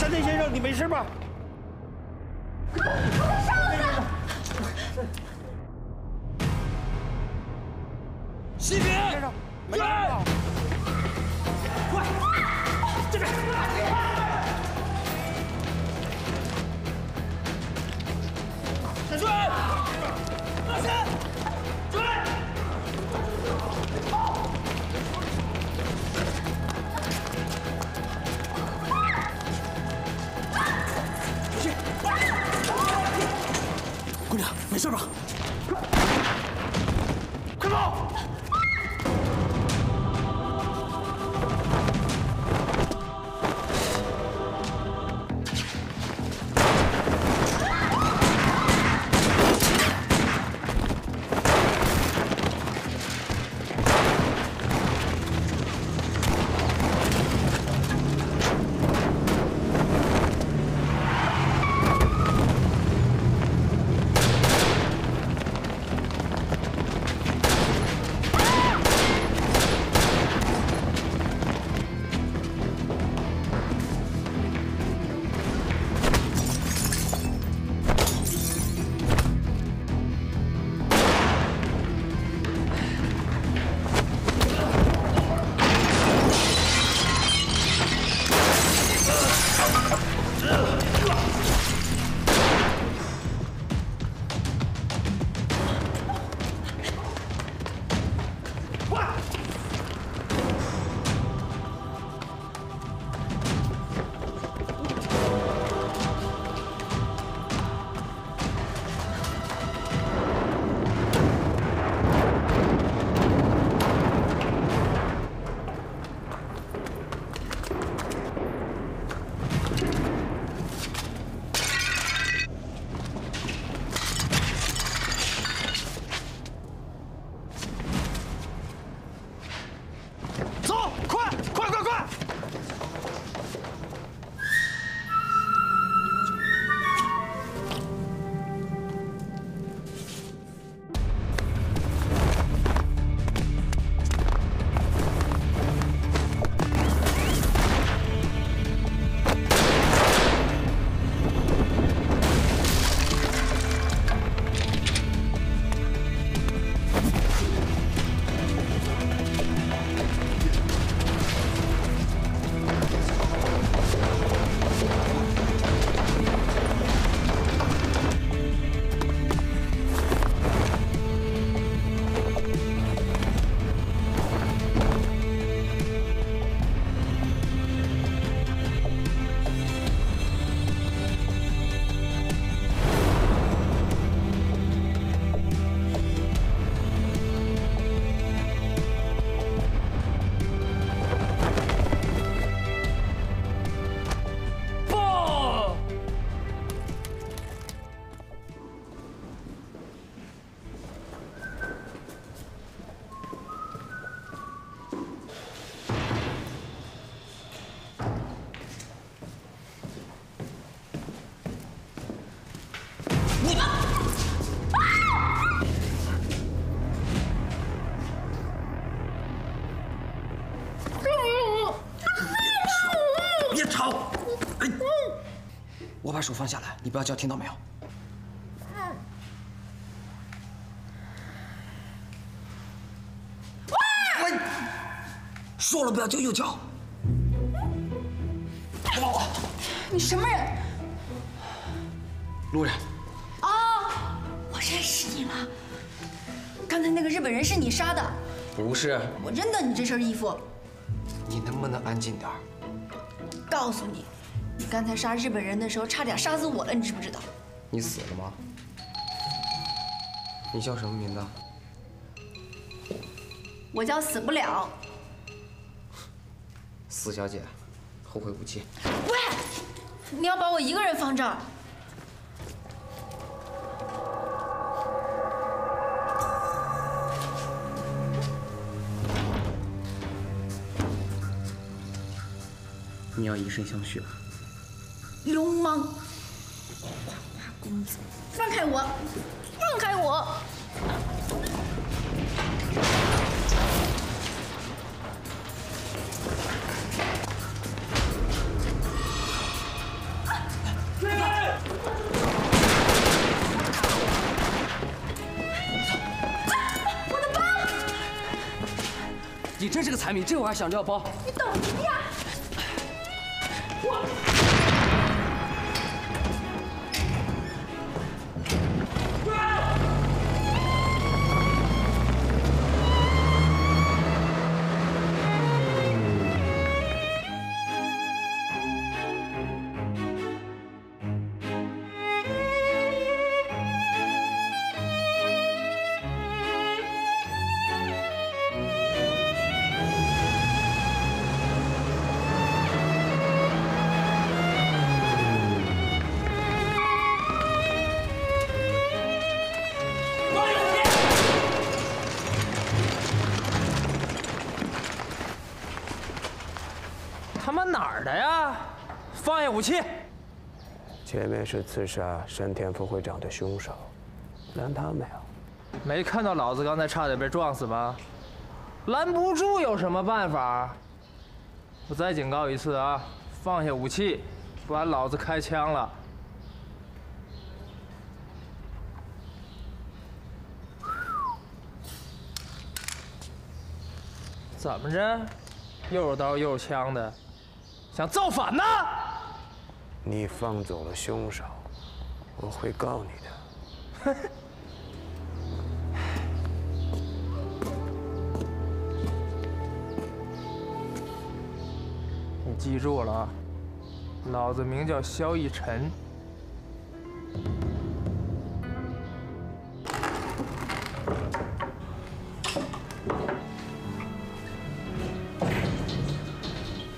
山内先生，你没事吧？上了！西平先生，没事吧？快，这边！小军，老师。 没事吧？快跑！把手放下来，你不要叫，听到没有？喂，说了不要叫又叫，别打我！你什么人？路人。啊，我认识你了。刚才那个日本人是你杀的？不是。我认得你这身衣服。你能不能安静点？告诉你。 你刚才杀日本人的时候，差点杀死我了，你知不知道？你死了吗？你叫什么名字？我叫死不了。死小姐，后会无期。喂，你要把我一个人放这儿？你要以身相许。 流氓！花花公子，放开我！放开我！你真是个财迷，这我还想着要包。你等一下，放下武器！前面是刺杀山田副会长的凶手，拦他没有？没看到老子刚才差点被撞死吗？拦不住有什么办法？我再警告一次啊，放下武器，不然老子开枪了！怎么着？又有刀又有枪的，想造反呢？ 你放走了凶手，我会告你的。你记住了啊，老子名叫萧逸尘。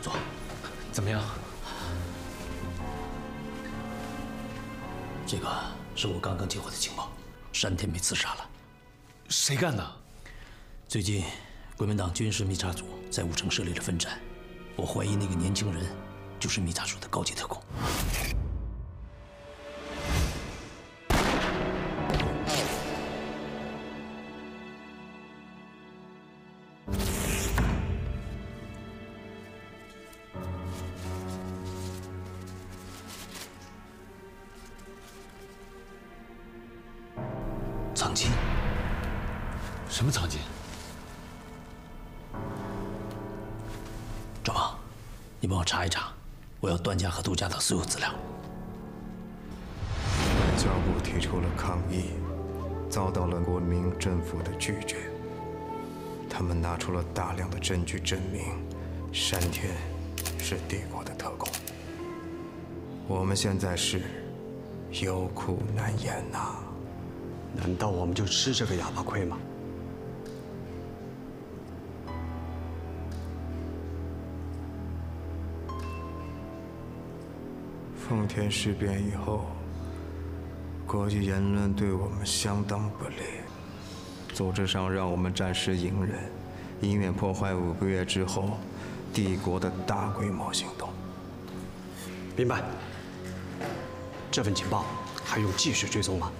坐，怎么样？ 这个是我刚刚接获的情报，山田被刺杀了，谁干的？最近，国民党军事密查组在武城设立了分站，我怀疑那个年轻人就是密查组的高级特工。藏金？什么藏金？赵王，你帮我查一查，我要段家和杜家的所有资料。外交部提出了抗议，遭到了国民政府的拒绝。他们拿出了大量的证据证明，山田是帝国的特工。我们现在是有苦难言呐。 难道我们就吃这个哑巴亏吗？奉天事变以后，国际言论对我们相当不利，组织上让我们暂时隐忍，以免破坏5个月之后帝国的大规模行动。明白。这份情报还用继续追踪吗？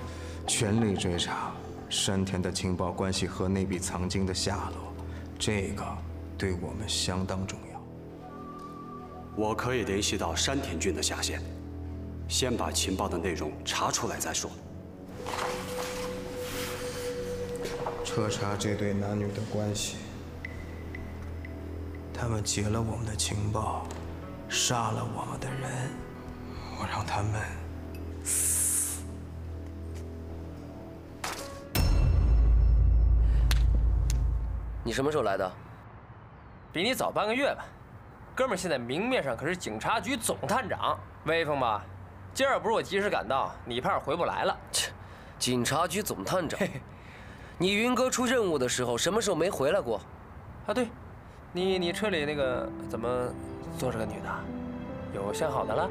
全力追查山田的情报关系和那笔藏金的下落，这个对我们相当重要。我可以联系到山田君的下线，先把情报的内容查出来再说。彻查这对男女的关系，他们劫了我们的情报，杀了我们的人，我让他们死。 你什么时候来的？比你早半个月吧。哥们儿现在明面上可是警察局总探长，威风吧？今儿不是我及时赶到，你怕是回不来了。切，警察局总探长，你云哥出任务的时候什么时候没回来过？啊，对，你车里那个怎么坐着个女的？有相好的了？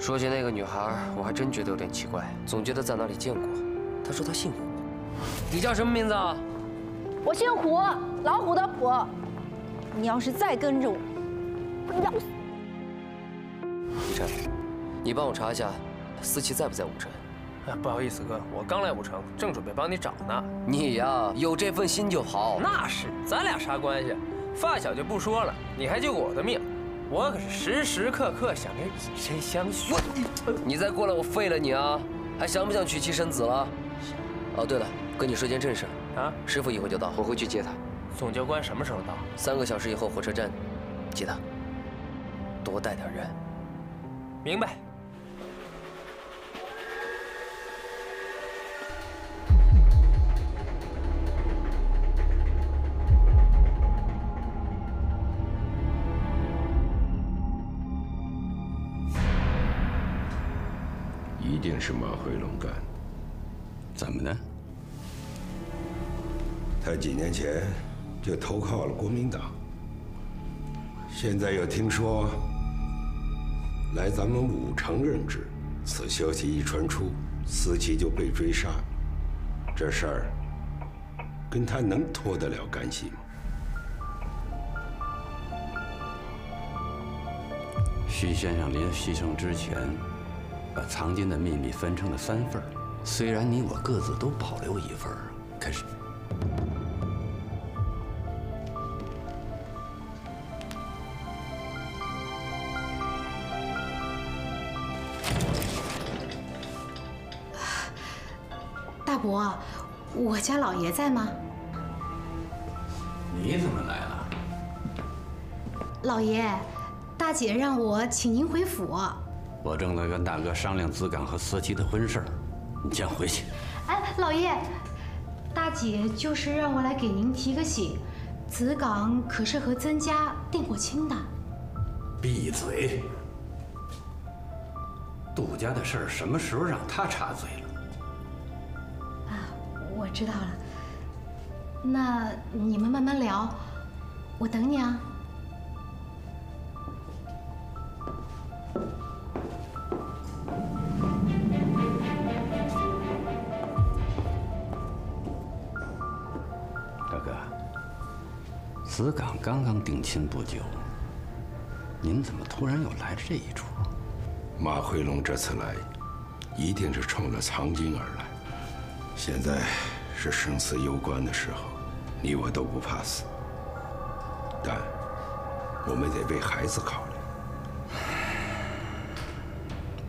说起那个女孩，我还真觉得有点奇怪，总觉得在哪里见过。她说她姓胡，你叫什么名字啊？ 我姓虎，老虎的虎。你要是再跟着我，我咬死你！晨，你帮我查一下，思琪在不在武城？哎，不好意思，哥，我刚来武城，正准备帮你找呢。你呀，有这份心就好。那是，咱俩啥关系？发小就不说了，你还救过我的命，我可是时时刻刻想着以身相许。你再过来，我废了你啊！还想不想娶妻生子了？哦，对了，跟你说件正事。 啊！师傅一会就到，我会去接他。总教官什么时候到？3个小时以后火车站，记得多带点人。明白。 一定是马回龙干的，怎么呢？他几年前就投靠了国民党，现在又听说来咱们5城任职，此消息一传出，思琪就被追杀，这事儿跟他能脱得了干系吗？徐先生临牺牲之前。 把藏经的秘密分成了3份，虽然你我各自都保留1份，可是大伯，我家老爷在吗？你怎么来了？老爷，大姐让我请您回府。 我正在跟大哥商量子岗和思琪的婚事儿，你先回去。哎，老爷，大姐就是让我来给您提个醒，子岗可是和曾家定过亲的。闭嘴！杜家的事儿什么时候让他插嘴了？啊，我知道了。那你们慢慢聊，我等你啊。 子岗刚刚定亲不久，您怎么突然又来这一出？马回龙这次来，一定是冲着藏经而来。现在是生死攸关的时候，你我都不怕死，但我们得为孩子考虑。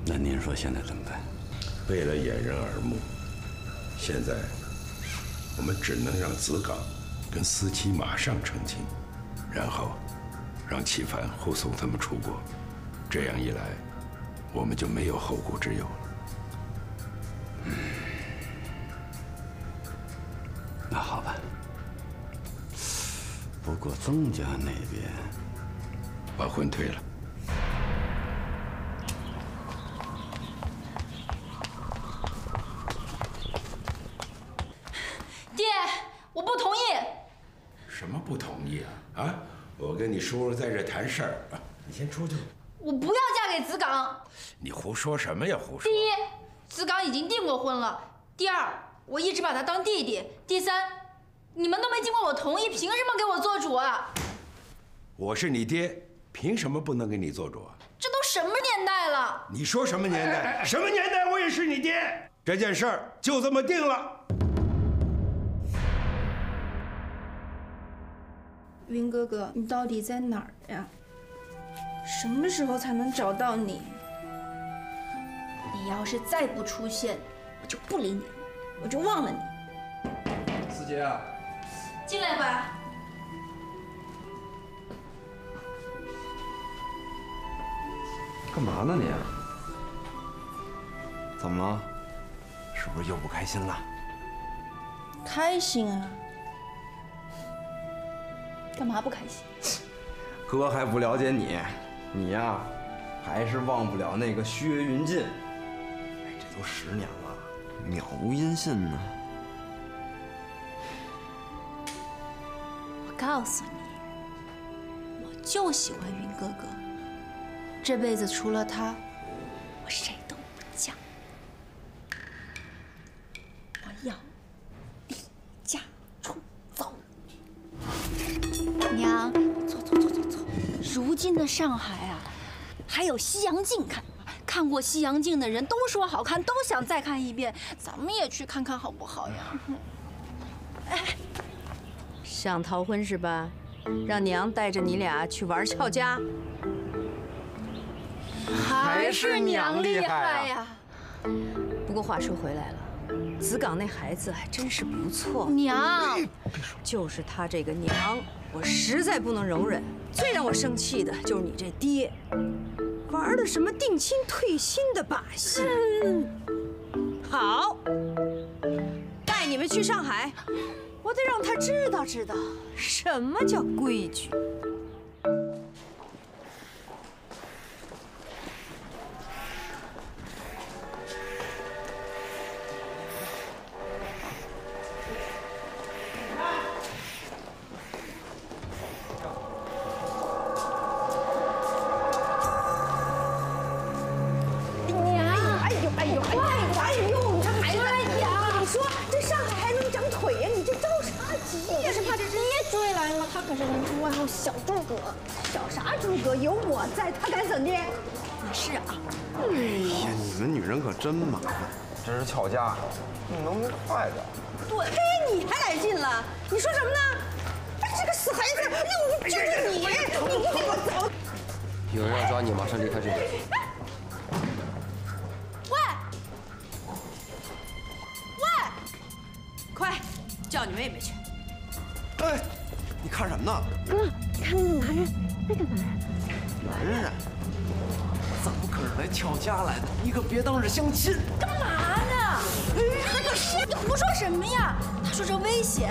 那您说现在怎么办？为了掩人耳目，现在我们只能让子岗。 跟思琪马上成亲，然后让齐凡护送他们出国，这样一来，我们就没有后顾之忧了。那好吧。不过曾家那边把婚退了。 我跟你叔叔在这谈事儿，你先出去吧。我不要嫁给子岗。你胡说什么呀？胡说！第一，子岗已经订过婚了；第二，我一直把他当弟弟；第三，你们都没经过我同意，凭什么给我做主啊？我是你爹，凭什么不能给你做主啊？这都什么年代了？你说什么年代？什么年代？我也是你爹。这件事儿就这么定了。 云哥哥，你到底在哪儿呀？什么时候才能找到你？你要是再不出现，我就不理你，我就忘了你。思杰啊，进来吧。干嘛呢你？怎么了？是不是又不开心了？开心啊。 干嘛不开心？哥还不了解你，你呀，还是忘不了那个薛云进。哎，这都10年了，杳无音信呢。我告诉你，我就喜欢云哥哥，这辈子除了他，我谁都不嫁。我要。 娘，走走走走走。如今的上海啊，还有西洋镜看。看过西洋镜的人都说好看，都想再看一遍。咱们也去看看好不好呀？哎，想逃婚是吧？让娘带着你俩去玩俏家。还是娘厉害呀！不过话说回来了，子港那孩子还真是不错。娘，别说了，就是他这个娘，我实在不能容忍。最让我生气的就是你这爹，玩的什么定亲退亲的把戏。好，带你们去上海，我得让他知道知道什么叫规矩。 真麻烦，这是俏佳，你能不能快点？对，嘿，你还来劲了？你说什么呢？这个死孩子，那我就是你，你不给我走！有人要抓你，马上离开这里。喂，喂，快叫你妹妹去！哎，你看什么呢？哥，看那个男人，那个男人。男人啊？ 怎么可能来俏家来的？你可别当是相亲。干嘛呢？他可是你胡说什么呀？他说这危险。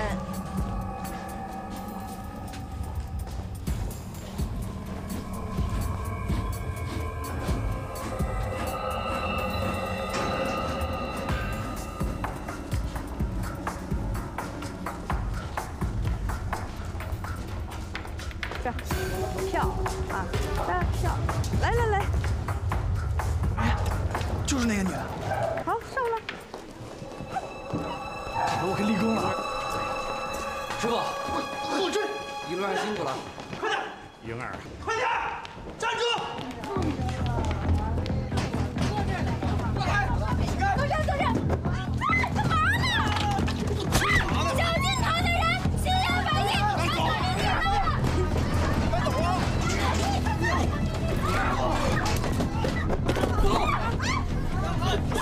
这票啊，来票，来来来。 就是那个女的，好上了。我给立功了，师傅，后追，一路上辛苦了，快点，莹儿，快点，站住！坐这儿，过来，都站，都站。哎，干嘛呢？啊，绞尽脑汁的人，兴扬百倍，太可怜了。快走啊！走。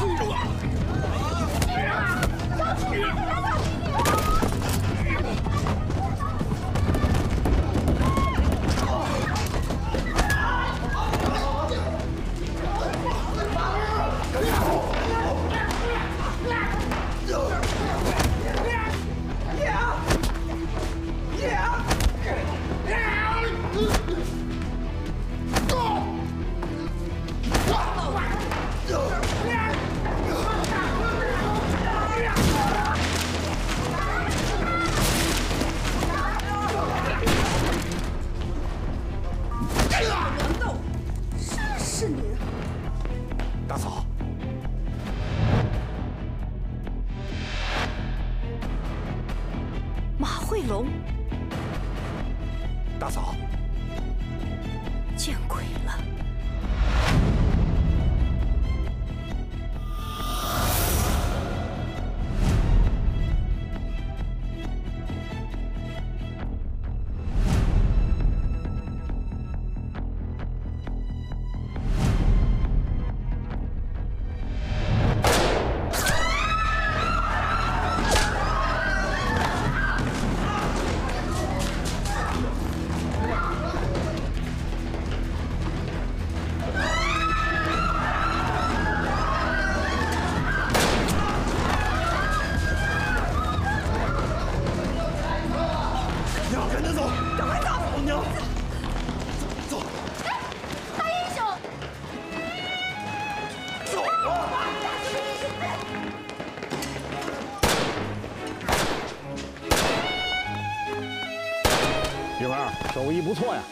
手艺不错呀，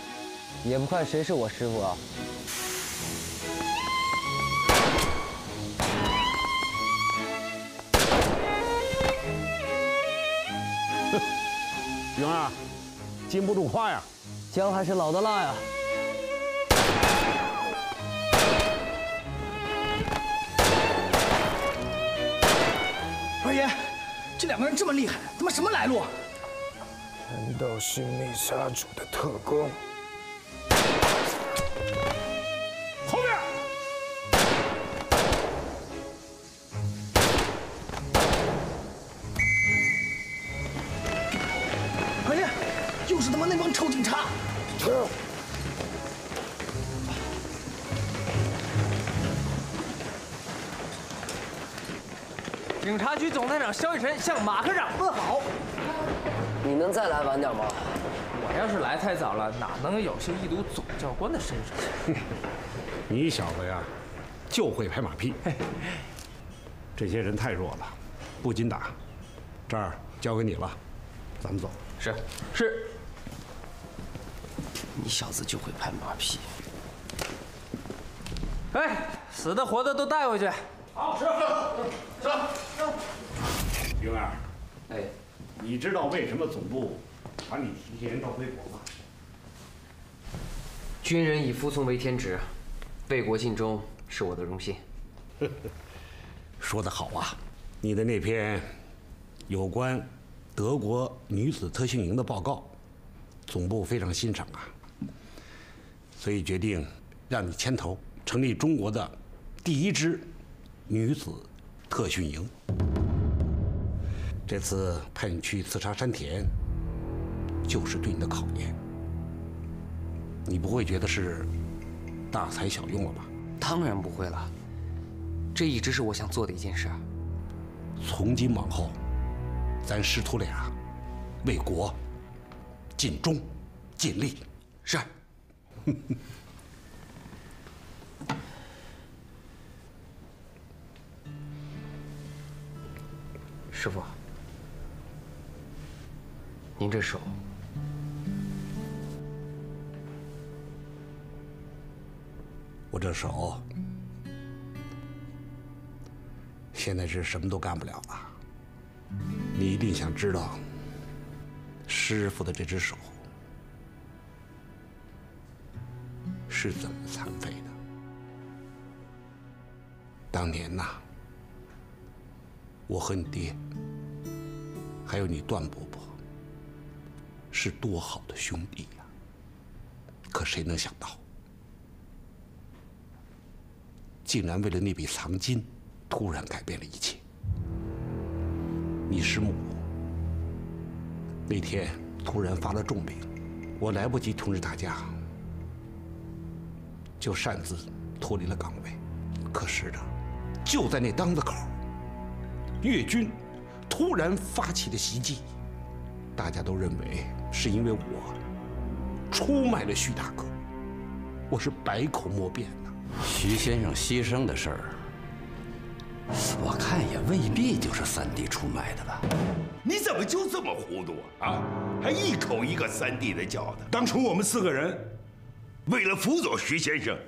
也不看谁是我师傅啊！云儿，禁不住夸呀，姜还是老的辣呀。 二爷，这两个人这么厉害，他们什么来路？ 难道是灭杀主的特工？后面！就是他妈那帮臭警察！警察局总队长肖一晨向马科长问好。你能再来晚点吗？我要是来太早了，哪能有些一睹总教官的身手？你小子呀，就会拍马屁。这些人太弱了，不禁打。这儿交给你了，咱们走。是。你小子就会拍马屁。哎，死的活的都带回去。好，是。云儿，哎，你知道为什么总部把你提前到归国吗？军人以服从为天职，为国尽忠是我的荣幸。说得好啊，你的那篇有关德国女子特训营的报告，总部非常欣赏啊，所以决定让你牵头成立中国的第一支女子特训营。这次派你去刺杀山田，就是对你的考验。你不会觉得是大材小用了吧？当然不会了，这一直是我想做的一件事。从今往后，咱师徒俩为国尽忠尽力。是。师傅，您这手我这手现在是什么都干不了了。你一定想知道，师傅的这只手是怎么残废的。当年呐，我和你爹，还有你段伯伯，是多好的兄弟呀！可谁能想到，竟然为了那笔藏金，突然改变了一切。你师母那天突然发了重病，我来不及通知大家，就擅自脱离了岗位。可是呢，就在那当子口，越军突然发起了袭击，大家都认为是因为我出卖了徐大哥，我是百口莫辩呐。徐先生牺牲的事儿，我看也未必就是三弟出卖的吧？你怎么就这么糊涂啊？还一口一个三弟的叫的。当初我们四个人为了辅佐徐先生，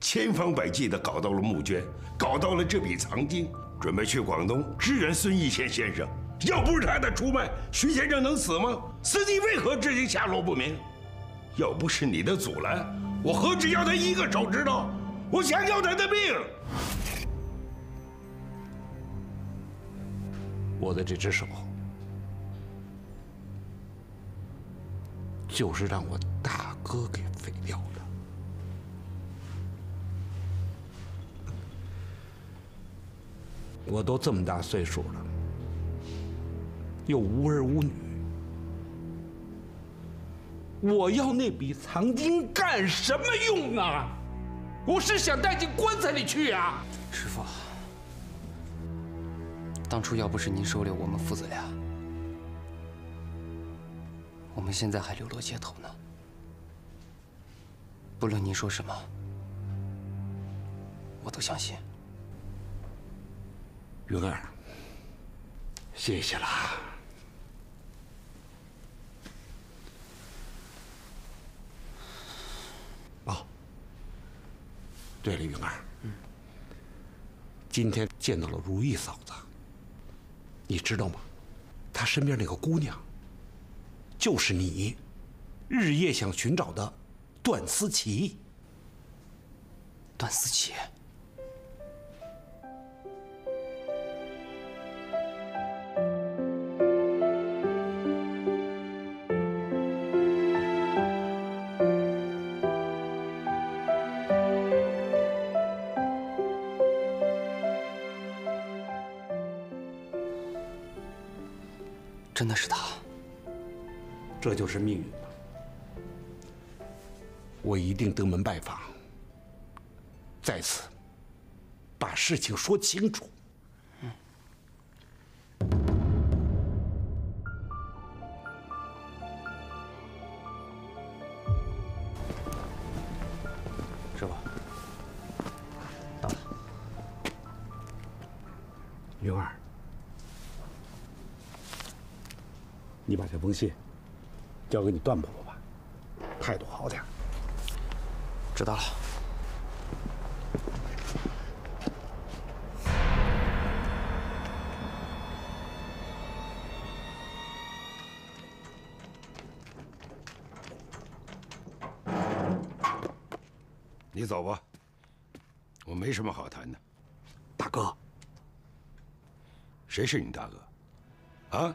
千方百计的搞到了募捐，搞到了这笔藏金，准备去广东支援孙逸仙先生。要不是他的出卖，徐先生能死吗？三弟为何至今下落不明？要不是你的阻拦，我何止要他一个手指头，我想要他的命。我的这只手，就是让我大哥给废掉的。我都这么大岁数了，又无儿无女，我要那笔藏金干什么用啊？我是想带进棺材里去啊！师父。当初要不是您收留我们父子俩，我们现在还流落街头呢。不论您说什么，我都相信。云儿，谢谢了。哦，对了，云儿，今天见到了如意嫂子。你知道吗？他身边那个姑娘，就是你日夜想寻找的段思琪。段思琪，真的是他。这就是命运吧。我一定登门拜访，在此把事情说清楚。 刘二，你把这封信交给你段伯伯吧，态度好点。知道了。你走吧，我没什么好谈的。大哥。 谁是你大哥？啊，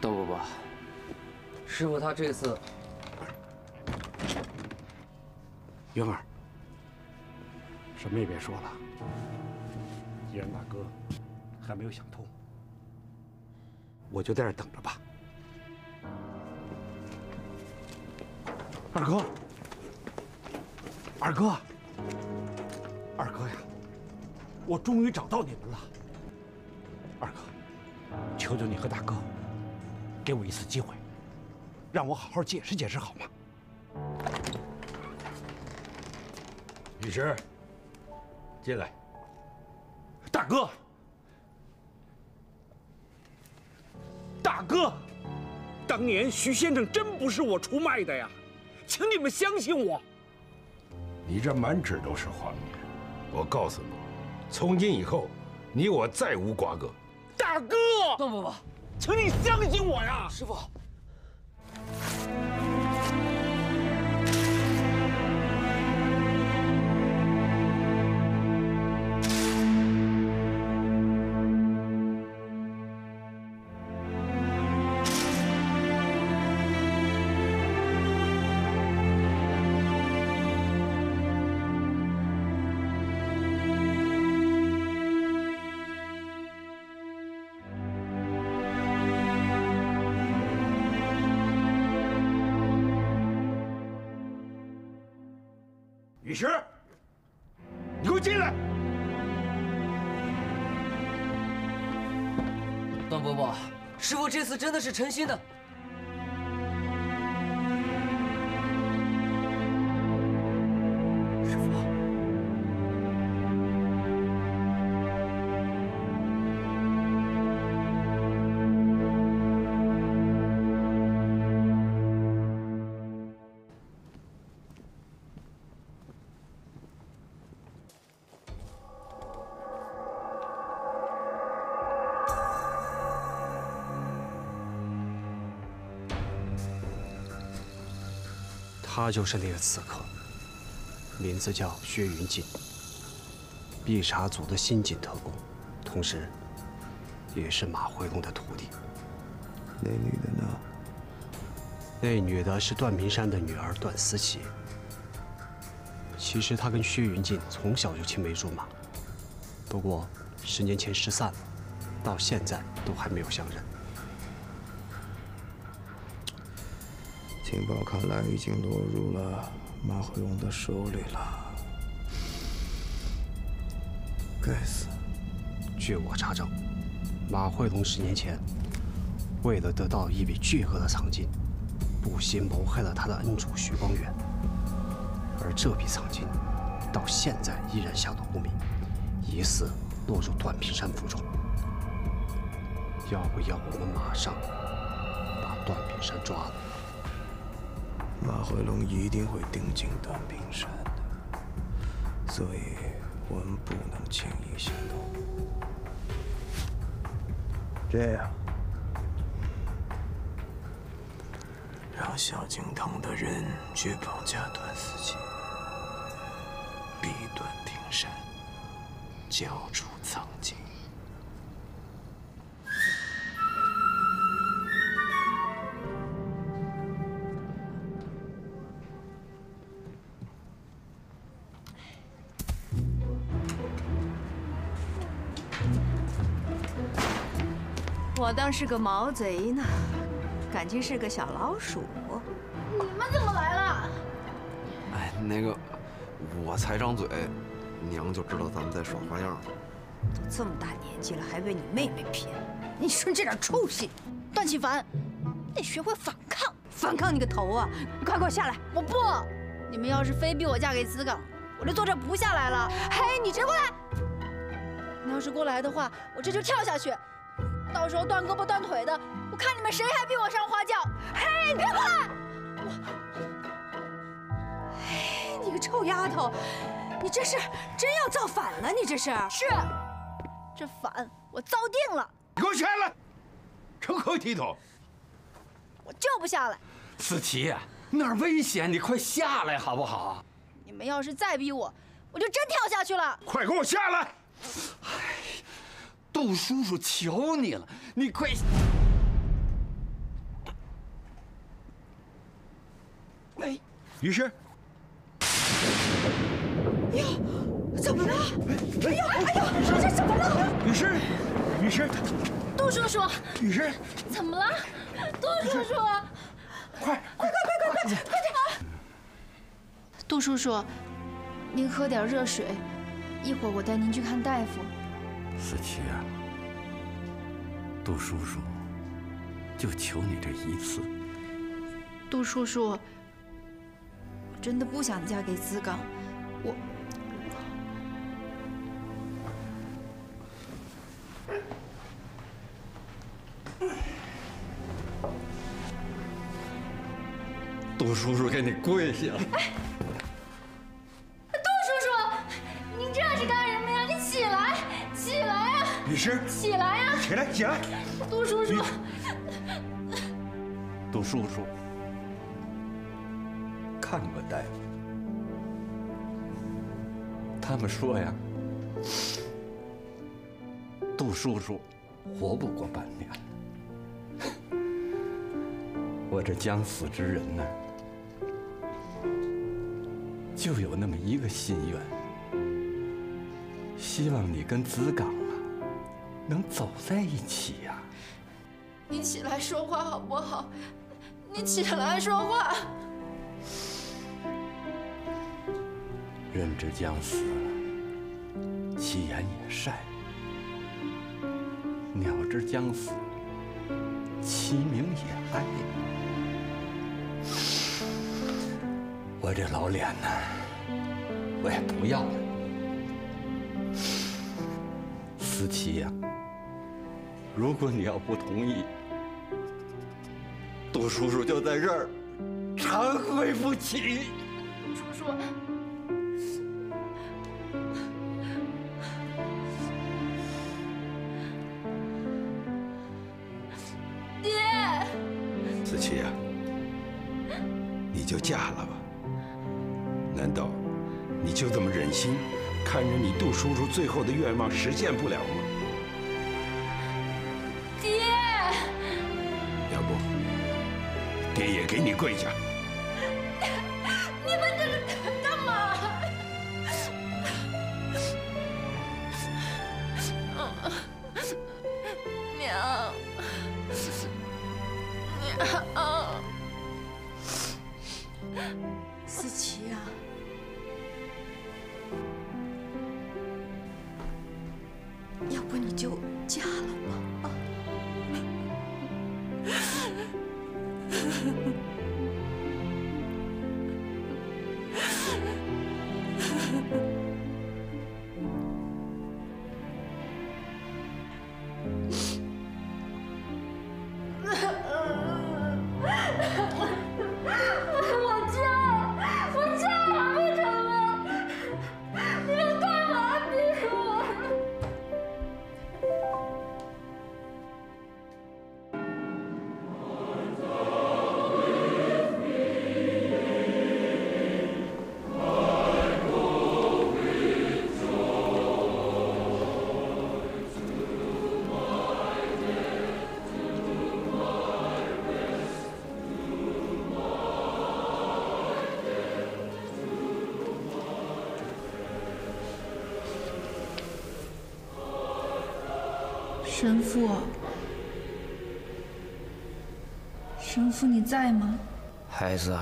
段伯伯，师傅他这次，云儿，什么也别说了。既然大哥还没有想通，我就在这儿等着吧。二哥，二哥，二哥呀，我终于找到你们了。 二哥，求求你和大哥，给我一次机会，让我好好解释解释好吗？雨石，进来。大哥，大哥，当年徐先生真不是我出卖的呀，请你们相信我。你这满纸都是谎言，我告诉你，从今以后，你我再无瓜葛。 大哥，段伯伯，请你相信我呀！师傅，雨石，你给我进来！段伯伯，师傅这次真的是诚心的。师傅，他就是那个刺客，名字叫薛云锦，碧茶族的新晋特工，同时也是马回龙的徒弟。那女的呢？那女的是段明山的女儿段思琪。其实她跟薛云锦从小就青梅竹马，不过10年前失散了，到现在都还没有相认。 情报看来已经落入了马回龙的手里了。该死！据我查证，马回龙10年前为了得到一笔巨额的赏金，不惜谋害了他的恩主徐光远，而这笔赏金到现在依然下落不明，疑似落入段平山府中。要不要我们马上把段平山抓了？ 马回龙一定会盯紧段平山的，所以我们不能轻易行动。这样，让小警堂的人去绑架段思琪，逼段平山交出藏经。 我当是个毛贼呢，感情是个小老鼠。你们怎么来了？哎，那个，我才张嘴，娘就知道咱们在耍花样了。都这么大年纪了，还为你妹妹拼？你说这点臭屁！段启凡，得学会反抗！反抗你个头啊！快给我下来！我不！你们要是非逼我嫁给子岗，我就坐这不下来了。嘿，你直过来！你要是过来的话，我这就跳下去。 到时候断胳膊断腿的，我看你们谁还比我上花轿！嘿，你别过来！我，哎，你个臭丫头，你这是真要造反了？你这是？是，这反我造定了！你给我下来！成何体统！我就不下来。思琪，那儿危险，你快下来好不好？你们要是再逼我，我就真跳下去了！快给我下来！ 窦叔叔，求你了，你快！哎，于是，哎呦，怎么了？哎呦，哎呦，这怎么了？于是，于是，窦叔叔，于是，怎么了？窦叔叔，快点！窦叔叔，您喝点热水，一会儿我带您去看大夫。 思琪啊，杜叔叔，就求你这一次。杜叔叔，我真的不想嫁给子岗，我……杜叔叔，给你跪下！哎，杜叔叔，您这是干什么呀？你起来！ 起来啊！女士，起来啊！起来，起来！杜叔叔，杜叔叔，看过大夫，他们说呀，杜叔叔活不过半年。我这将死之人呢，就有那么一个心愿。 希望你跟子岗啊，能走在一起呀。你起来说话好不好？你起来说话。人之将死，其言也善；鸟之将死，其鸣也哀。我这老脸呢，我也不要了。 思琪呀，如果你要不同意，杜叔叔就在这儿长跪不起。杜叔叔，爹，思琪呀，你就嫁了吧？难道你就这么忍心？ 看着你杜叔叔最后的愿望实现不了吗？爹，要不，爹也给你跪下。你们这是干嘛？娘，娘，思琪啊。 要不你就嫁了吧，神父，你在吗？孩子，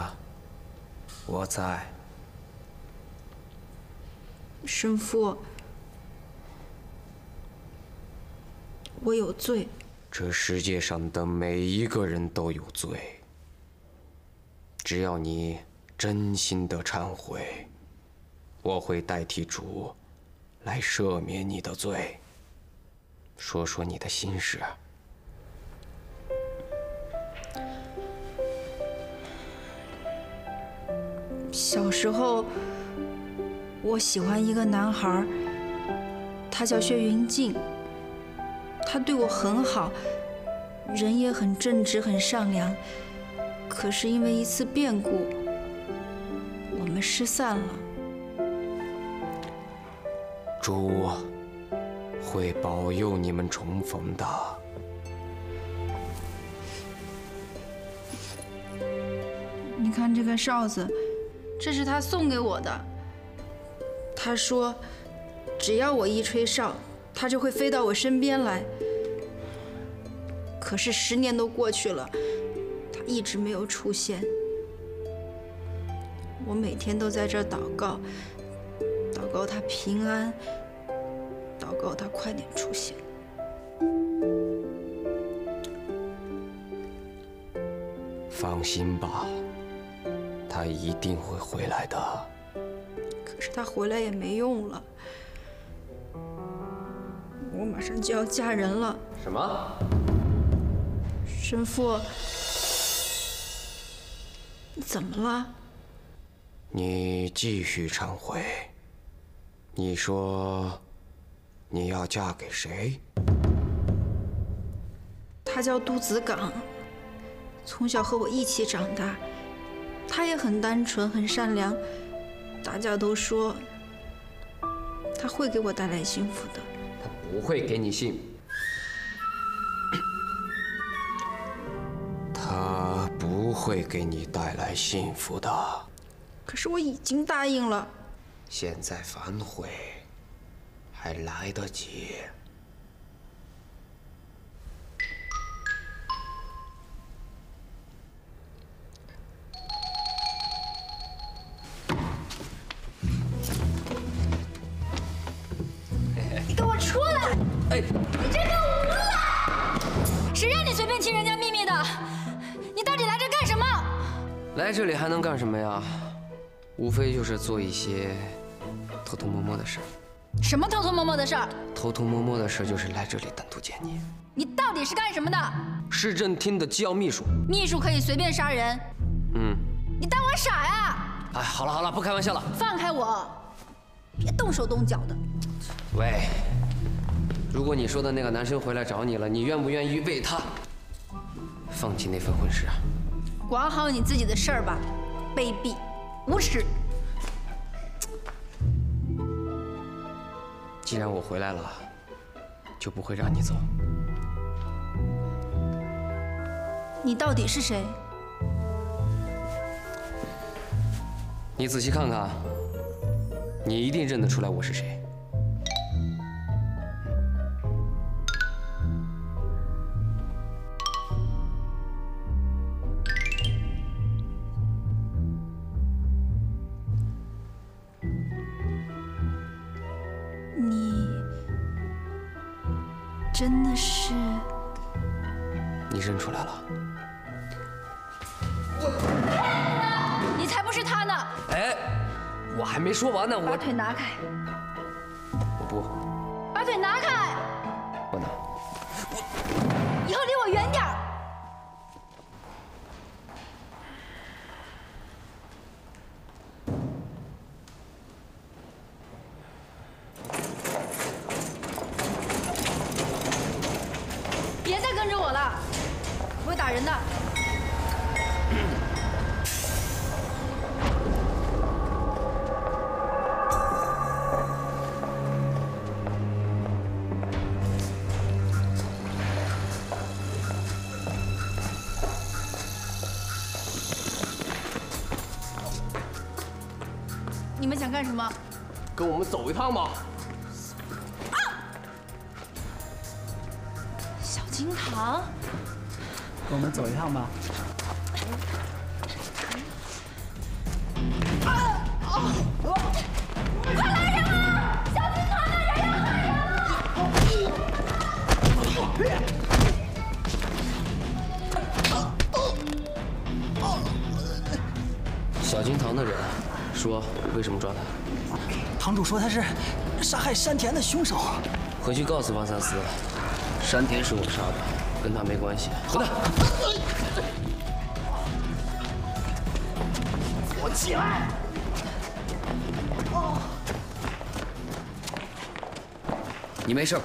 我在。神父，我有罪。这世界上的每一个人都有罪，只要你真心的忏悔，我会代替主来赦免你的罪。说说你的心事。 小时候，我喜欢一个男孩，他叫薛云静。他对我很好，人也很正直、很善良。可是因为一次变故，我们失散了。主会保佑你们重逢的。 你看这个哨子，这是他送给我的。他说，只要我一吹哨，它就会飞到我身边来。可是10年都过去了，它一直没有出现。我每天都在这儿祷告，祷告它平安，祷告它快点出现。 放心吧，他一定会回来的。可是他回来也没用了，我马上就要嫁人了。什么？神父，你怎么了？你继续忏悔。你说你要嫁给谁？他叫杜子港。 从小和我一起长大，他也很单纯、很善良。大家都说他会给我带来幸福的。他不会给你幸福，他不会给你带来幸福的。可是我已经答应了。现在反悔还来得及。 哎，你这个无赖！谁让你随便提人家秘密的？你到底来这干什么？来这里还能干什么呀？无非就是做一些偷偷摸摸的事儿。什么偷偷摸摸的事儿？偷偷摸摸的事就是来这里单独见你。你到底是干什么的？市政厅的机要秘书。秘书可以随便杀人？嗯。你当我傻呀？哎，好了好了，不开玩笑了。放开我！别动手动脚的。喂。 如果你说的那个男生回来找你了，你愿不愿意为他放弃那份婚事啊？管好你自己的事儿吧，卑鄙无耻！既然我回来了，就不会让你走。你到底是谁？你仔细看看，你一定认得出来我是谁。 真的是，你认出来了？我，你才不是他呢！哎，我还没说完呢，我把腿拿开。我不，把腿拿开。我拿。我，以后离我远点儿。你们想干什么？跟我们走一趟吧。啊！小金堂。跟我们走一趟吧。啊！快来人啊！小军团的人要害人了！小军堂的人说，为什么抓他？堂主说他是杀害山田的凶手。回去告诉王三思，山田是我杀的。 跟他没关系，滚蛋！给我起来！你没事。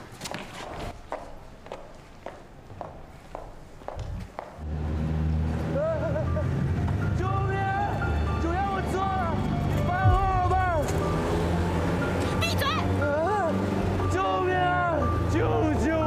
救命！主任，我错了，你放过我吧！闭嘴！救命！救救！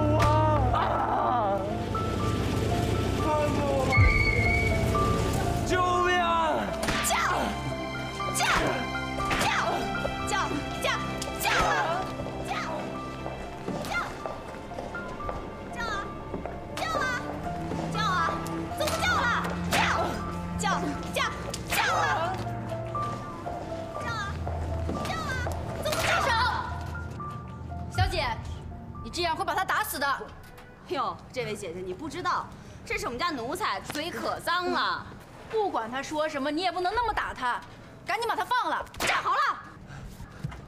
哟，这位姐姐，你不知道，这是我们家奴才，嘴可脏了。不管他说什么，你也不能那么打他，赶紧把他放了，站好了。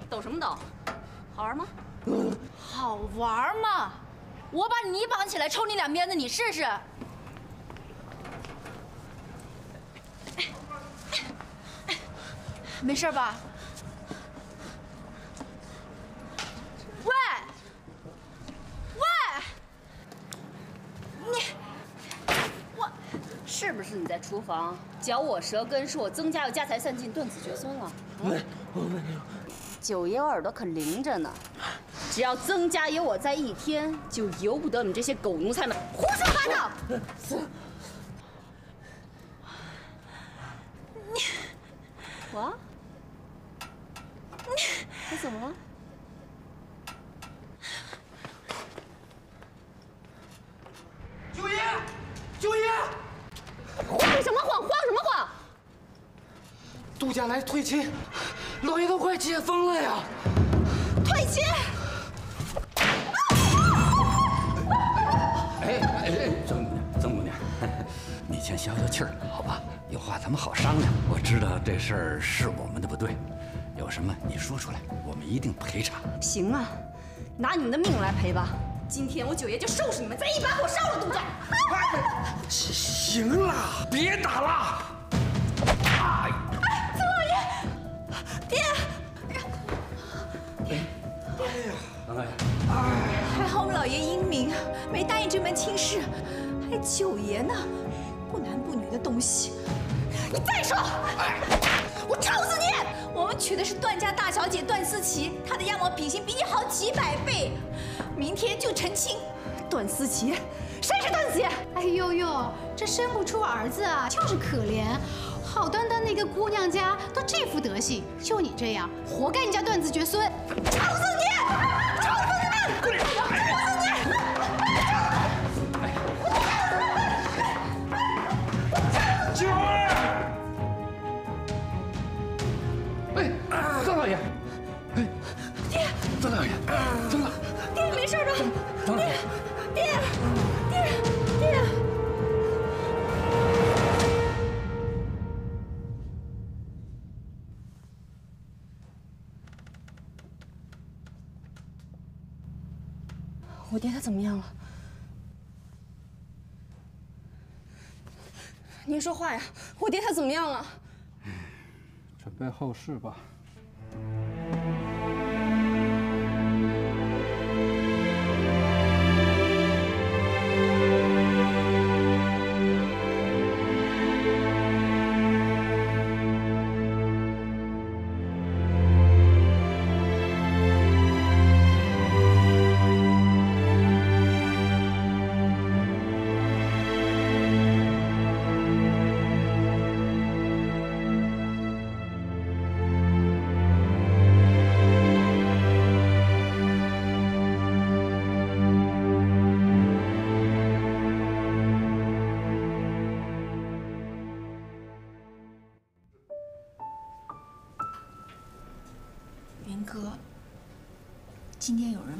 抖什么抖？好玩吗？好玩吗？我把你绑起来，抽你两鞭子，你试试。没事吧？ 是不是你在厨房嚼我舌根，是我增加又家财散尽，断子绝孙了？我没有。九爷，我耳朵可灵着呢，只要曾家有我在一天，就由不得你们这些狗奴才们胡说八道。你，我，你怎么了？ 陆家来退亲，老爷都快解封了呀！退亲！哎，曾姑娘，你先消消气儿，好吧？有话咱们好商量。我知道这事儿是我们的不对，有什么你说出来，我们一定赔偿。行啊，拿你们的命来赔吧！今天我九爷就收拾你们，再一把火烧了陆家！行了，别打了。哎。 还好我们老爷英明，没答应这门亲事。还九爷呢，不男不女的东西。你再说，我抽死你！我们娶的是段家大小姐段思琪，她的样貌品行比你好几百倍。明天就成亲。段思琪，谁是段思琪？哎呦呦，这生不出儿子啊，就是可怜。 好端端的一个姑娘家，都这副德行，就你这样，活该人家断子绝孙！抽死你！抽死你！抽死你！九儿！哎，曾老爷！哎，爹！曾老爷！曾老！爹，没事吧？曾老爷！爹！爹！ 我爹他怎么样了？您说话呀！我爹他怎么样了？准备后事吧。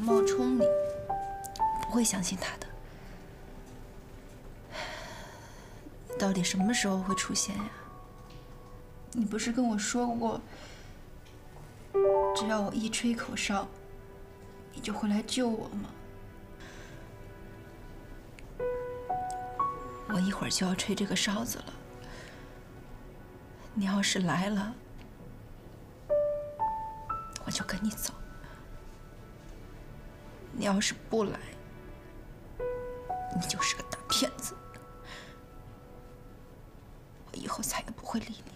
冒充你，不会相信他的。你到底什么时候会出现呀？你不是跟我说过，只要我一吹口哨，你就会来救我吗？我一会儿就要吹这个哨子了，你要是来了，我就跟你走。 你要是不来，你就是个大骗子，我以后再也不会理你了。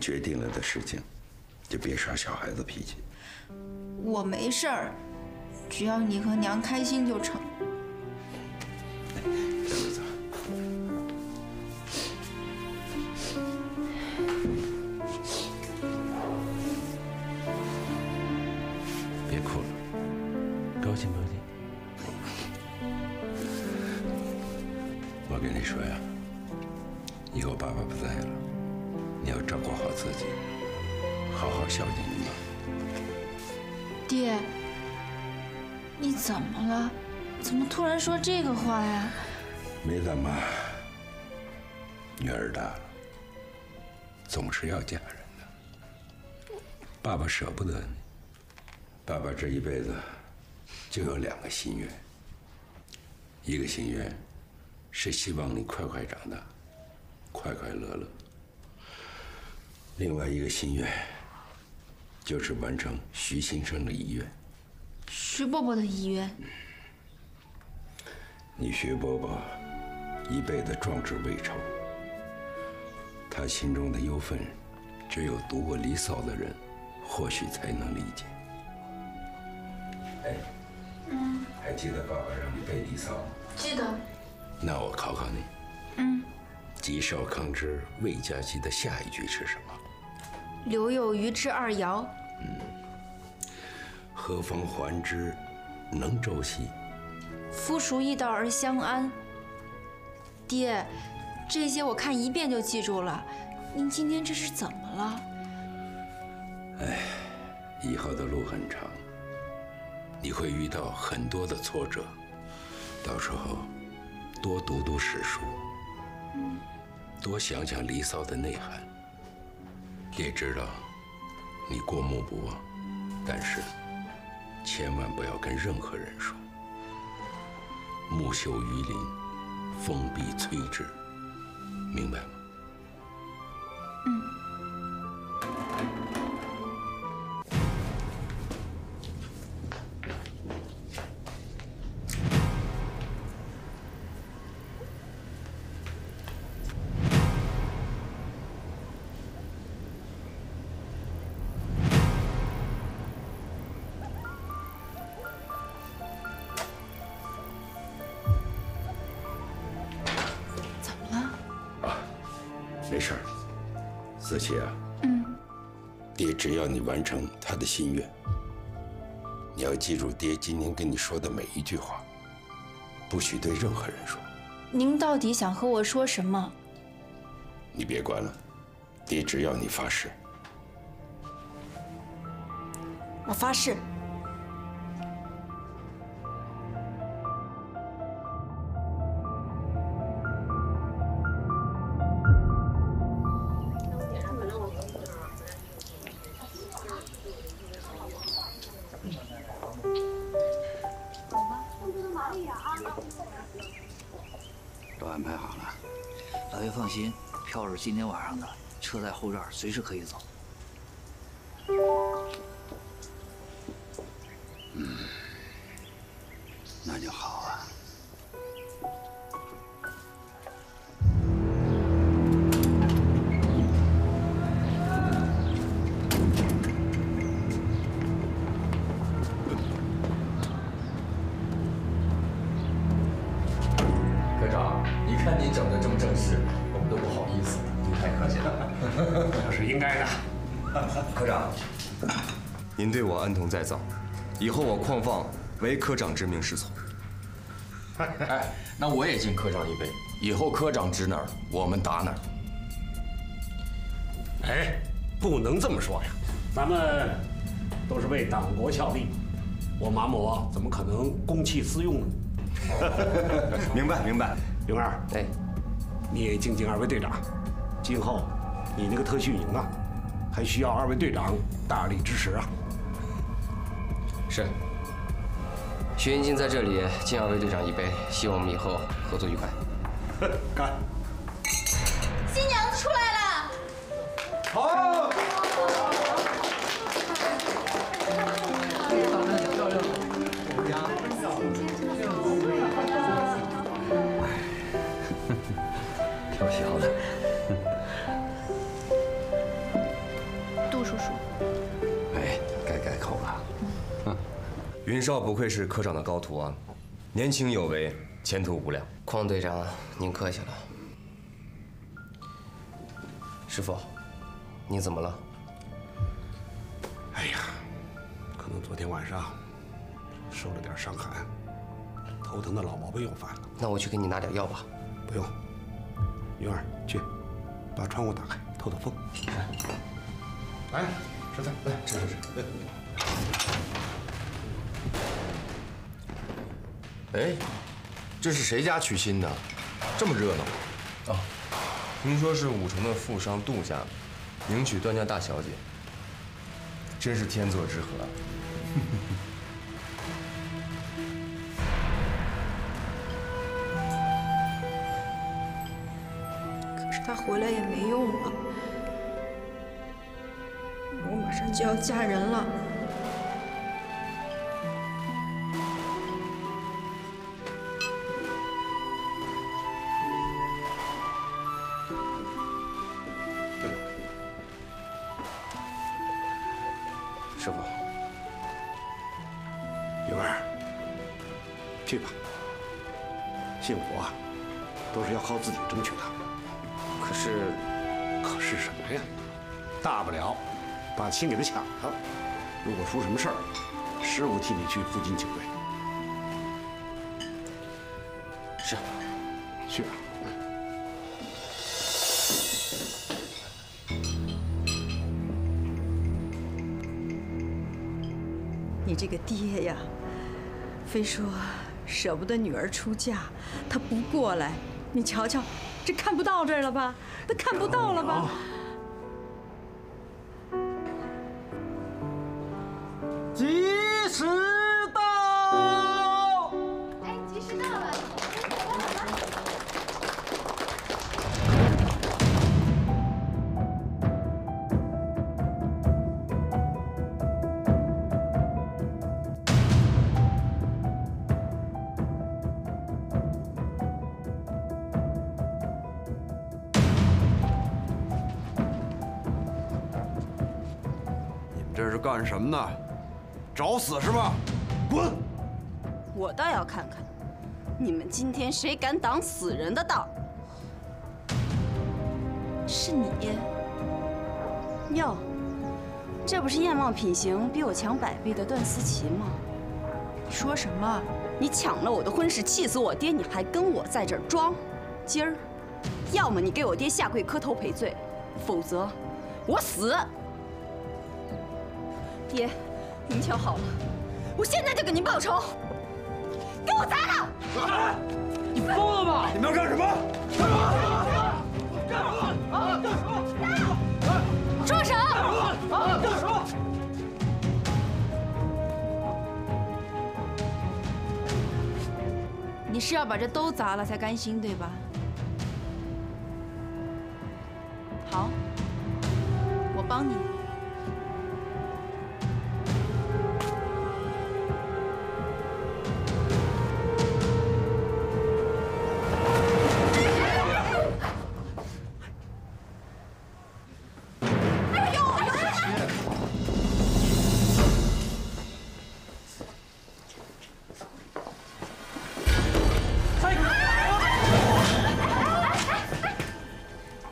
决定了的事情，就别耍小孩子脾气。我没事儿，只要你和娘开心就成。咱们走。别哭了，高兴高兴。我跟你说呀，以后爸爸不在了。 你要照顾好自己，好好孝敬你妈。爹，你怎么了？怎么突然说这个话呀？没怎么，女儿大了，总是要嫁人的。爸爸舍不得你，爸爸这一辈子就有两个心愿，一个心愿是希望你快快长大，快快乐乐。 另外一个心愿，就是完成徐新生的遗愿。徐伯伯的遗愿。你徐伯伯一辈子壮志未酬，他心中的忧愤，只有读过《离骚》的人，或许才能理解。哎，嗯，还记得爸爸让你背《离骚》吗？记得。那我考考你。嗯。极少康之未嫁妻的下一句是什么？ 留有余之二爻。嗯，何方还之能周兮？夫孰异道而相安？爹，这些我看一遍就记住了。您今天这是怎么了？哎，以后的路很长，你会遇到很多的挫折，到时候多读读史书，多想想《离骚》的内涵。 也知道你过目不忘，但是千万不要跟任何人说。木秀于林，风必摧之，明白吗？嗯。子琪啊，嗯，爹只要你完成他的心愿，你要记住爹今天跟你说的每一句话，不许对任何人说。您到底想和我说什么？你别管了，爹只要你发誓。我发誓。放心，票是今天晚上的，车在后院，随时可以走。嗯，那就好啊。 您对我恩同再造，以后我旷放唯科长之命是从。哎，那我也敬科长一杯，以后科长指哪儿，我们打哪儿。哎，不能这么说呀，咱们都是为党国效力，我马某怎么可能公器私用呢？明白明白，刘二，哎，你也敬敬二位队长，今后你那个特训营啊，还需要二位队长大力支持啊。 是，徐云静在这里敬二位队长一杯，希望我们以后合作愉快。干！新娘子出来了。好。漂亮漂亮，我家。哎，调戏好了。杜叔叔。哎，该改口了。 云少不愧是科长的高徒啊，年轻有为，前途无量。邝队长，您客气了。师傅，你怎么了？哎呀，可能昨天晚上受了点伤寒，头疼的老毛病又犯了。那我去给你拿点药吧。不用，云儿去，把窗户打开，透透风。来，吃菜，来吃。 哎，这是谁家娶亲呢？这么热闹啊！听说是武城的富商杜家迎娶段家大小姐，真是天作之合。可是他回来也没用啊！我马上就要嫁人了。 师傅，云儿，去吧。幸福啊，都是要靠自己争取的。可是什么呀？大不了把亲给他抢了。如果出什么事儿，师傅替你去负荆请罪。是，去吧。 你这个爹呀，非说舍不得女儿出嫁，他不过来。你瞧瞧，这看不到这儿了吧？那看不到了吧？及时到！哎，及时到了。干什么呢？找死是吧？滚！我倒要看看，你们今天谁敢挡死人的道？是你？哟，这不是燕望品行比我强百倍的段思琪吗？你说什么？你抢了我的婚事，气死我爹，你还跟我在这儿装？今儿，要么你给我爹下跪磕头赔罪，否则我死！ 爹，您瞧好了，我现在就给您报仇！给我砸了！啊！你疯了吧？你们要干什么？干什么？干什么？啊！干什么？住手！啊！干什么？你是要把这都砸了才甘心对吧？好，我帮你。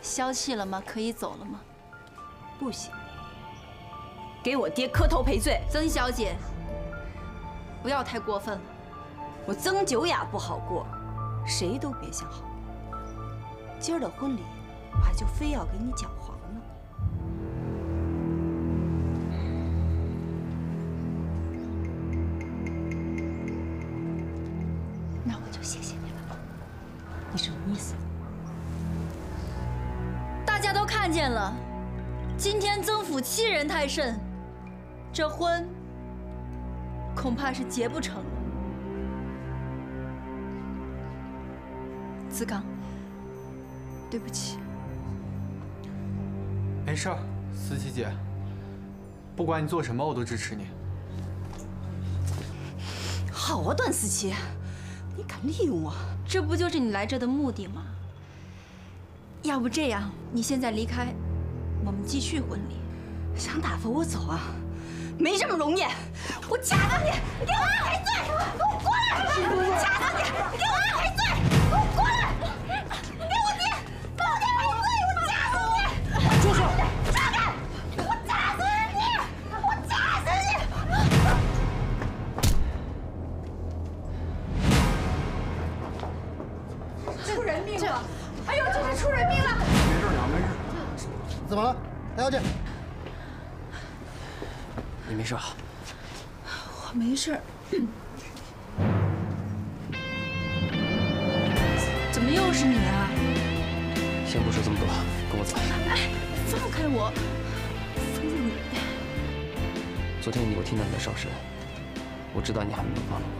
消气了吗？可以走了吗？不行，给我爹磕头赔罪。曾小姐，不要太过分了。我曾九雅不好过，谁都别想好过。今儿的婚礼，我还就非要给你搅黄了。那我就谢谢你了。你什么意思？ 看见了，今天曾府欺人太甚，这婚恐怕是结不成了。子刚，对不起。没事儿，思琪姐，不管你做什么，我都支持你。好啊，段思琪，你敢利用我，这不就是你来这的目的吗？ 要不这样，你现在离开，我们继续婚礼。想打发我走啊？没这么容易！我掐死你！你给我按赔罪！给我过来！我掐死你！你给我按赔罪！给我过来！你给我爹！给我爹赔罪！我掐死你！住手！住手！我掐死你！我掐死你！出人命了！ 哎呦，这是出人命了！没事啊，没事。怎么了，大小姐？你没事啊？我没事。怎么又是你啊？先不说这么多，跟我走。哎，放开我！放开你！昨天我听到你的哨声，我知道你还没有忘了我。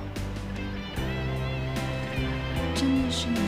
真的是你。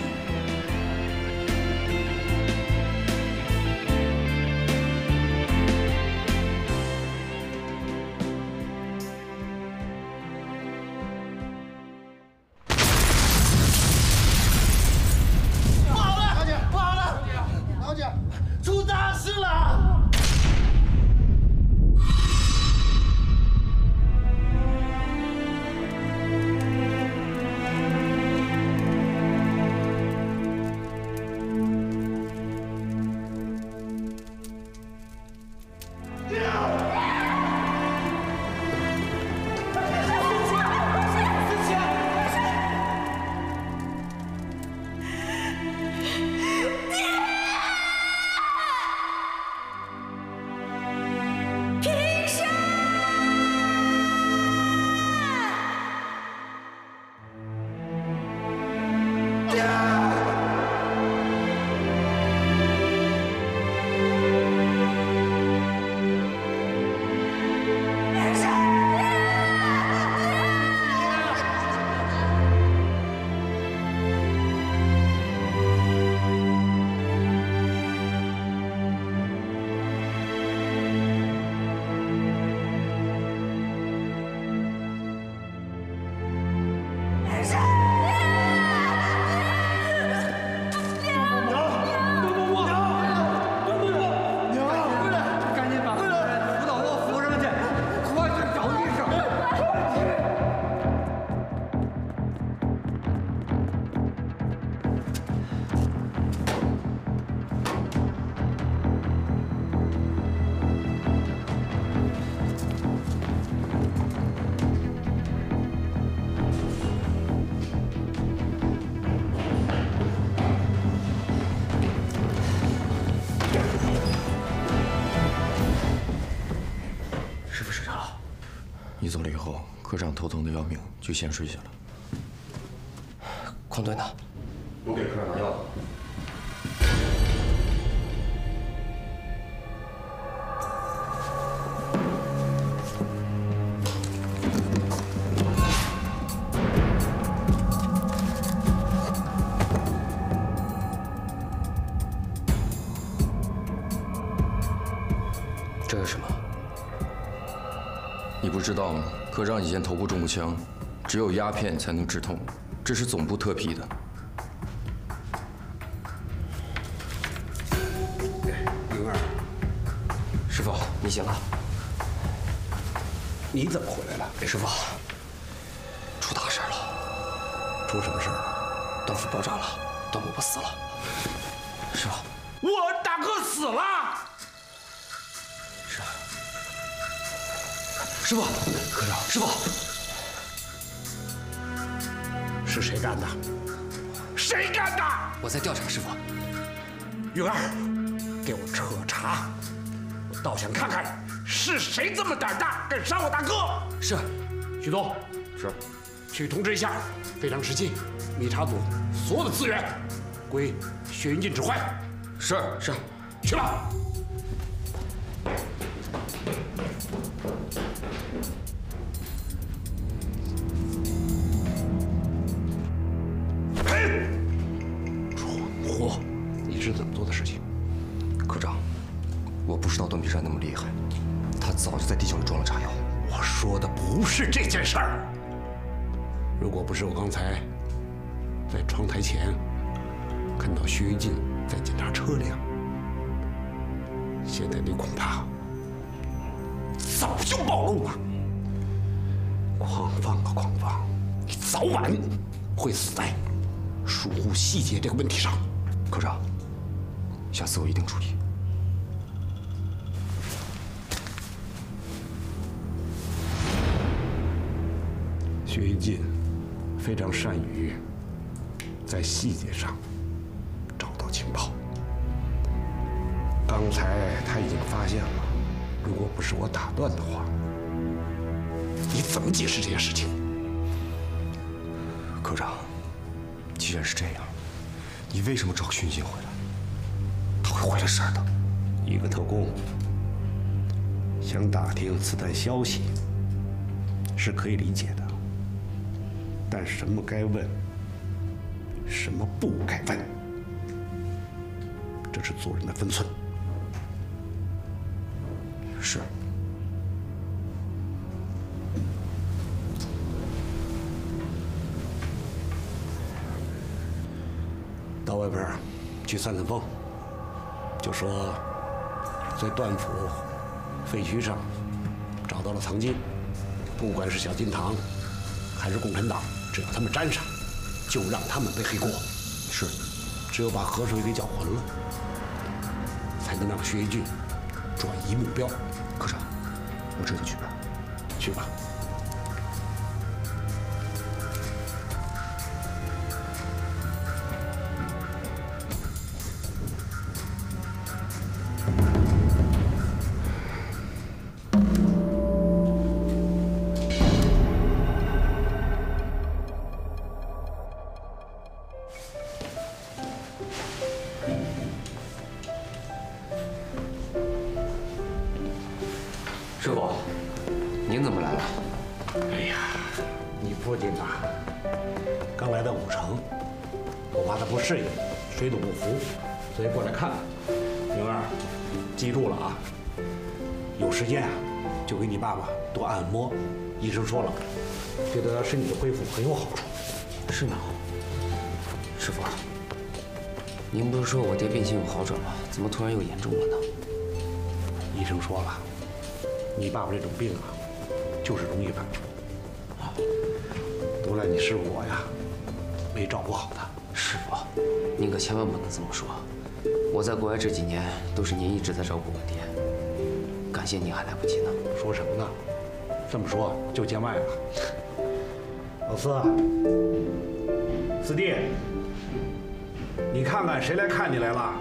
头疼的要命，就先睡下了。矿墩呢？我给科长拿药。这有什么？你不知道吗？科长以前头部中过枪，只有鸦片才能止痛，这是总部特批的。灵儿，师傅，你醒了？你怎么回来了？师傅，出大事了！出什么事了？段副爆炸了，段伯伯死了。师傅，我大哥死了。 师傅，科长，师傅，是谁干的？谁干的？我在调查，师傅。云儿，给我彻查！我倒想看看是谁这么胆大，敢杀我大哥！是，徐总，是，去通知一下非常时期密查组所有的资源归薛云进指挥。是是，去了。 细节这个问题上，科长，下次我一定注意。薛云进非常善于在细节上找到情报。刚才他已经发现了，如果不是我打断的话，你怎么解释这件事情？科长，既然是这样。 你为什么找巡警回来？他会回来事儿的。一个特工想打听刺探消息是可以理解的，但什么该问，什么不该问，这是做人的分寸。是。到外边去散散风，就说在段府废墟上找到了藏金，不管是小金堂还是共产党，只要他们沾上，就让他们背黑锅。是，只有把河水给搅浑了，才能让薛一俊转移目标。科长，我这就去办。去吧。 医生说了，对他身体的恢复很有好处，是吗？师傅，您不是说我爹病情有好转吗？怎么突然又严重了呢？医生说了，你爸爸这种病啊，就是容易反复，啊，都赖你师傅我呀，没照顾好他。师傅，您可千万不能这么说，我在国外这几年都是您一直在照顾我爹，感谢您还来不及呢。说什么呢？ 这么说就见外了，老四，四弟，你看看谁来看你来了？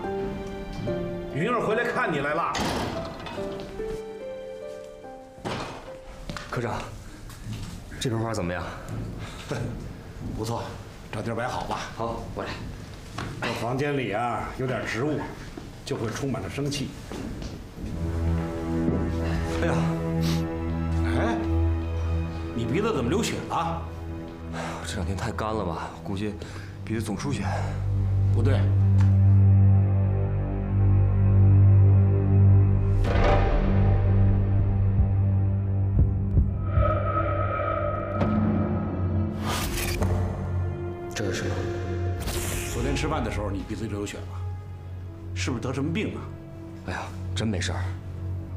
云儿回来看你来了。科长，这盆花怎么样？不错，找地儿摆好吧。好，我来。这房间里啊，有点植物，就会充满了生气。哎呀！ 哎，你鼻子怎么流血了？这两天太干了吧，估计鼻子总出血。不对，吃饭的时候你鼻子里有血吧？是不是得什么病啊？哎呀，真没事儿。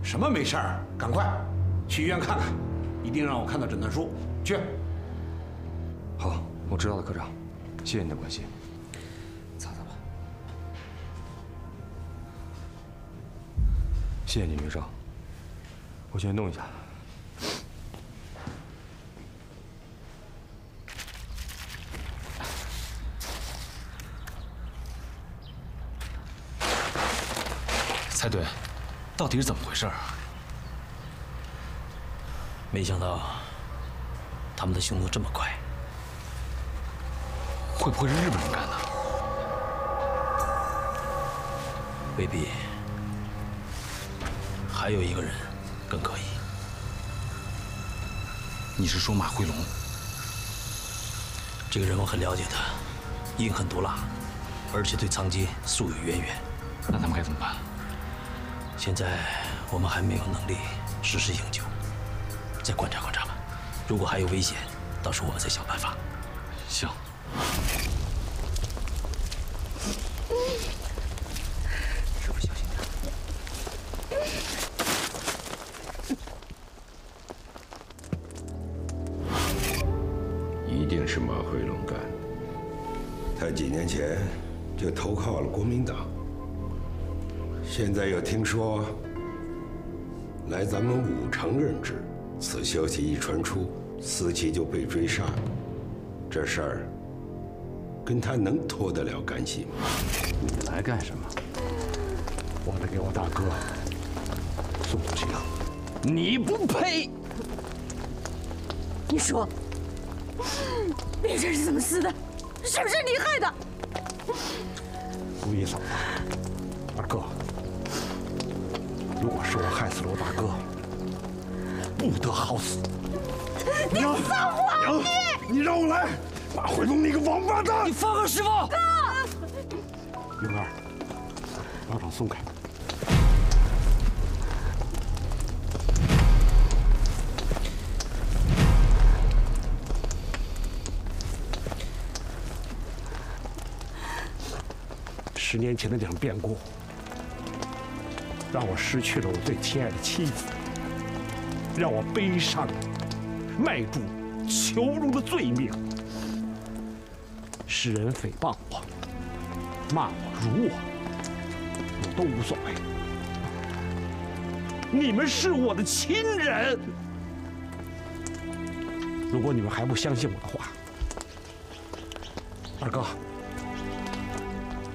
什么没事儿？赶快去医院看看，一定让我看到诊断书。去。好了，我知道了，科长，谢谢你的关心。 谢谢你，云少。我先弄一下。蔡队，到底是怎么回事啊？没想到他们的行动这么快，会不会是日本人干的？未必。 还有一个人更可疑，你是说马辉龙？这个人我很了解他，阴狠毒辣，而且对藏街素有渊源。那他们该怎么办？现在我们还没有能力实施营救，再观察观察吧。如果还有危险，到时候我们再想办法。行。 就投靠了国民党，现在又听说来咱们武城任职，此消息一传出，思琪就被追杀了。这事儿跟他能脱得了干系吗？你来干什么？我得给我大哥送东西啊！你不配！你说，那人是怎么死的？是不是你害的？ 故意走的，二哥。如果是我害死了我大哥，不得好死！你放我！你让我来！马辉龙，你个王八蛋！你放开师傅！哥，云儿，把手松开。 10年前的那场变故，让我失去了我最亲爱的妻子，让我背上卖主求荣的罪名，世人诽谤我、骂我、辱我，我都无所谓。你们是我的亲人，如果你们还不相信我的话，二哥。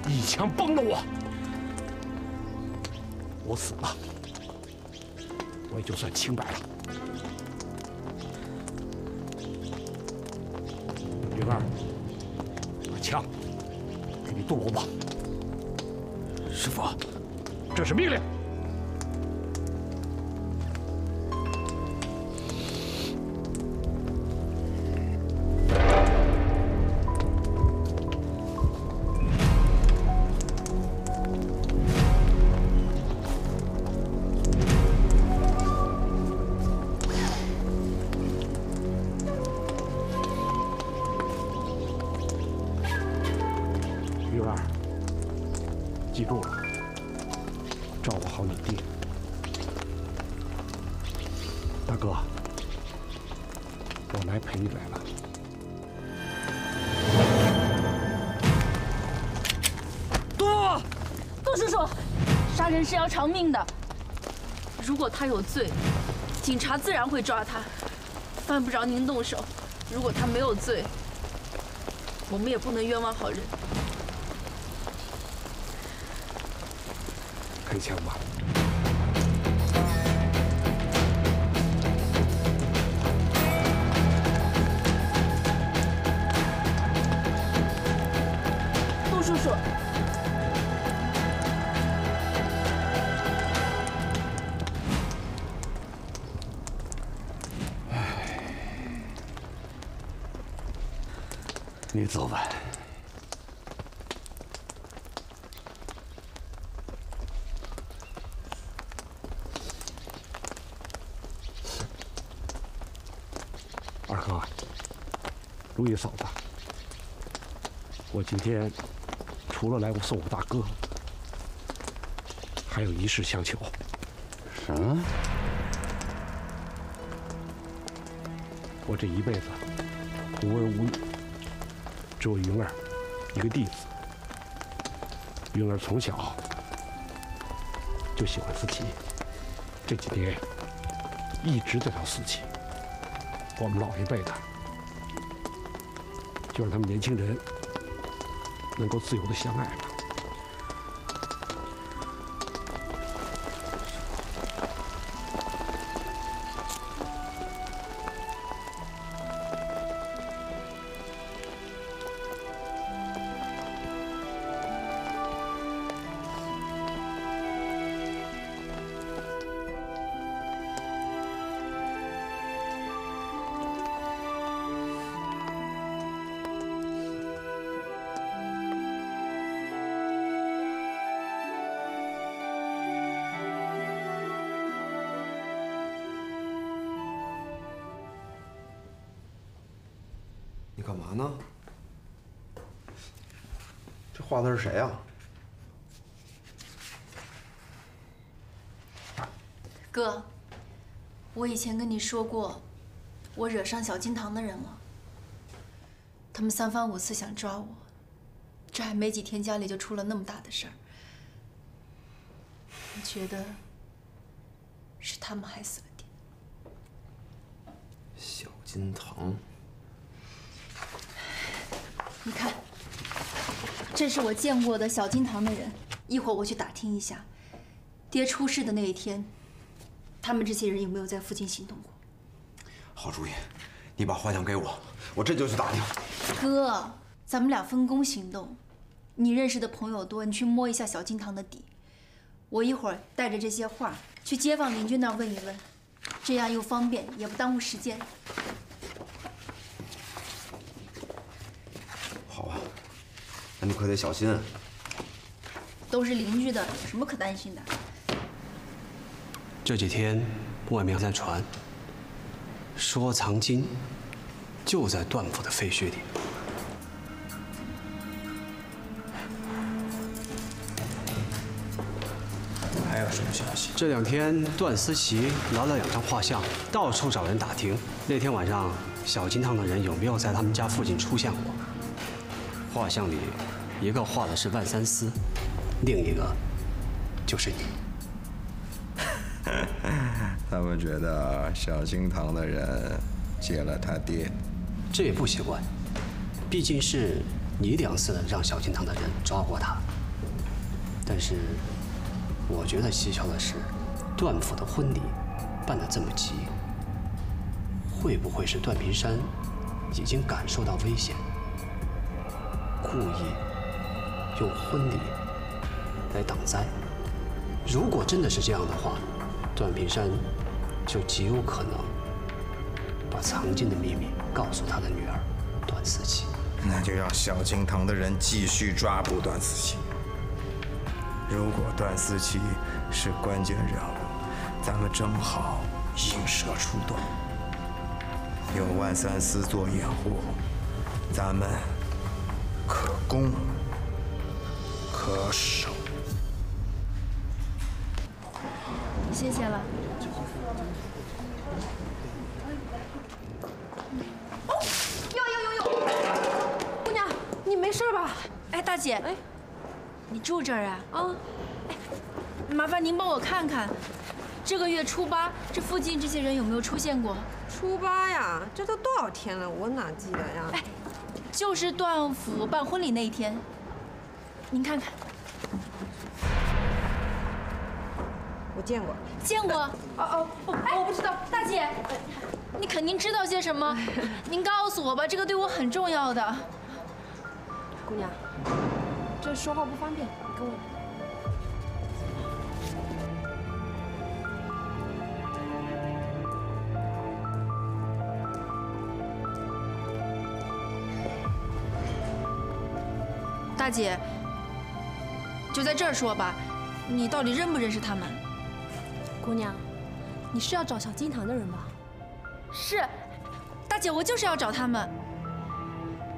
你强帮了我，我死了，我也就算清白了。云儿，把枪给你杜某吧。师傅，这是命令。是要偿命的。如果他有罪，警察自然会抓他，犯不着您动手。如果他没有罪，我们也不能冤枉好人。开枪吧！ 你走吧。二哥，陆毅嫂子，我今天除了来我送我大哥，还有一事相求。什么？我这一辈子无儿无女，只有云儿一个弟子。云儿从小就喜欢思琪，这几天一直在找思琪。我们老一辈的就让他们年轻人能够自由的相爱吧。你干嘛呢？这画的是谁呀？哥，我以前跟你说过，我惹上小金堂的人了。他们三番五次想抓我，这还没几天，家里就出了那么大的事儿。我觉得是他们害死了爹。小金堂。 你看，这是我见过的小金堂的人。一会儿我去打听一下，爹出事的那一天，他们这些人有没有在附近行动过？好主意，你把画像给我，我这就去打听。哥，咱们俩分工行动，你认识的朋友多，你去摸一下小金堂的底。我一会儿带着这些画去街坊邻居那儿问一问，这样又方便，也不耽误时间。 那你可得小心，都是邻居的，有什么可担心的？这几天外面在传，说藏经就在段府的废墟里。还有什么消息？这两天段思琪拿了两张画像，到处找人打听。那天晚上，小金堂的人有没有在他们家附近出现过？ 画像里，一个画的是万三思，另一个就是你。他们觉得小金堂的人接了他爹，这也不奇怪，毕竟是你两次让小金堂的人抓过他。但是，我觉得蹊跷的是，段府的婚礼办得这么急，会不会是段平山已经感受到危险？ 故意用婚礼来挡灾。如果真的是这样的话，段平山就极有可能把藏经的秘密告诉他的女儿段思琪。那就让小金堂的人继续抓捕段思琪。如果段思琪是关键人物，咱们正好引蛇出洞，有万三思做掩护，咱们。 可攻，可守。谢谢了。哦，哟！姑娘，你没事吧？哎，大姐，哎，你住这儿啊？啊。哎，麻烦您帮我看看，这个月初八这附近这些人有没有出现过？初八呀，这都多少天了，我哪记得呀？哎。 就是段府办婚礼那一天，您看看，我见过，见过。哦哦，我不知道，大姐，你肯定知道些什么，您告诉我吧，这个对我很重要的。姑娘，这说话不方便，你跟我来。 大姐，就在这儿说吧，你到底认不认识他们？姑娘，你是要找小金堂的人吧？是，大姐，我就是要找他们。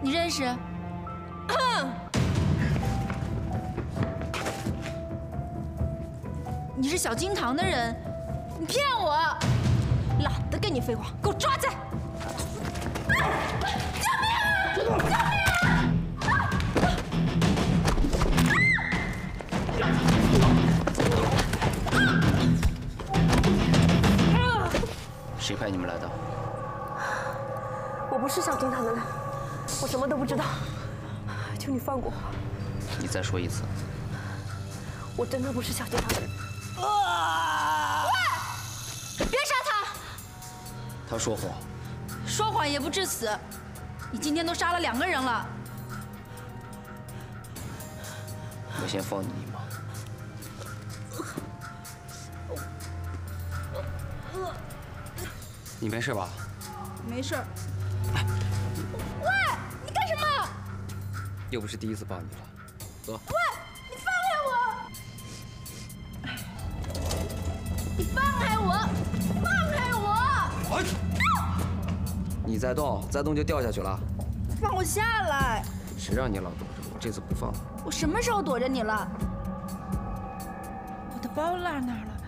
你认识？你是小金堂的人，你骗我！懒得跟你废话，给我抓起来！救命啊！救命！ 谁派你们来的？我不是小金堂的人，我什么都不知道，求你放过我。你再说一次。我真的不是小金堂的人。喂，别杀他！他说谎。说谎也不致死，你今天都杀了2个人了。我先放你一马。 你没事吧？没事。喂，你干什么？又不是第一次抱你了，走。喂，你放开我！你放开我！放开我！你再动就掉下去了。放我下来！谁让你老躲着我？这次不放了。我什么时候躲着你了？我的包落哪儿了？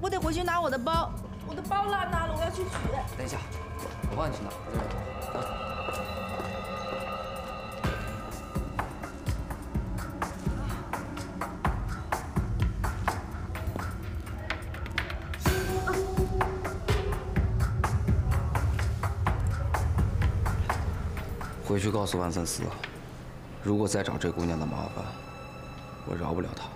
我得回去拿我的包。 我的包落哪了？我要去取。等一下，我帮你去拿。回去告诉万森斯，如果再找这姑娘的麻烦，我饶不了她。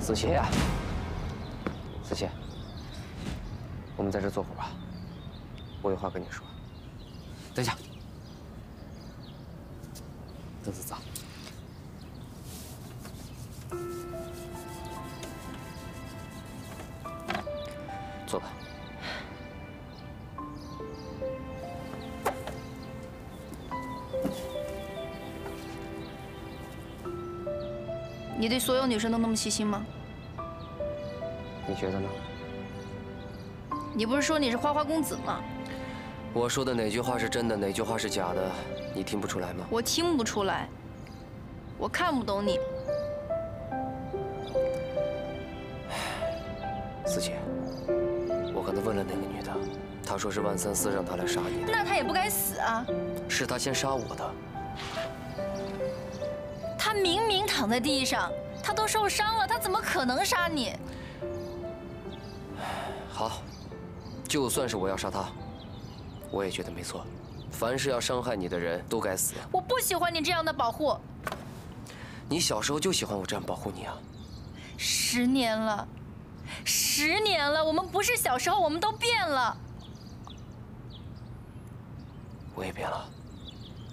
子琪呀，子琪，我们在这坐会儿吧，我有话跟你说。等一下，邓子藏，坐吧。你对所有女生都那么细心吗？ 你觉得呢？你不是说你是花花公子吗？我说的哪句话是真的，哪句话是假的，你听不出来吗？我听不出来，我看不懂你。思琪，我刚才问了那个女的，她说是万三思让她来杀你的。那她也不该死啊！是她先杀我的。她明明躺在地上，她都受伤了，她怎么可能杀你？ 好，就算是我要杀他，我也觉得没错。凡是要伤害你的人都该死。我不喜欢你这样的保护。你小时候就喜欢我这样保护你啊！10年了，我们不是小时候，我们都变了。我也变了。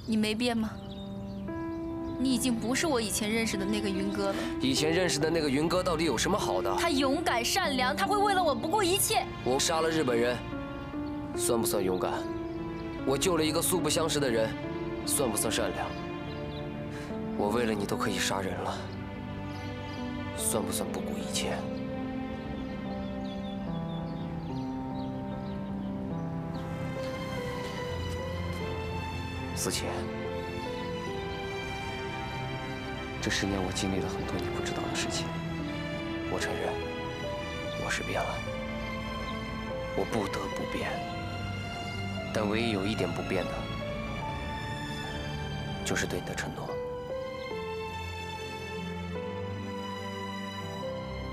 你没变吗？你已经不是我以前认识的那个云哥了。以前认识的那个云哥到底有什么好的？他勇敢善良，他会为了我不顾一切。我杀了日本人，算不算勇敢？我救了一个素不相识的人，算不算善良？我为了你都可以杀人了，算不算不顾一切？思琪。 这10年，我经历了很多你不知道的事情。我承认，我是变了，我不得不变。但唯一有一点不变的，就是对你的承诺。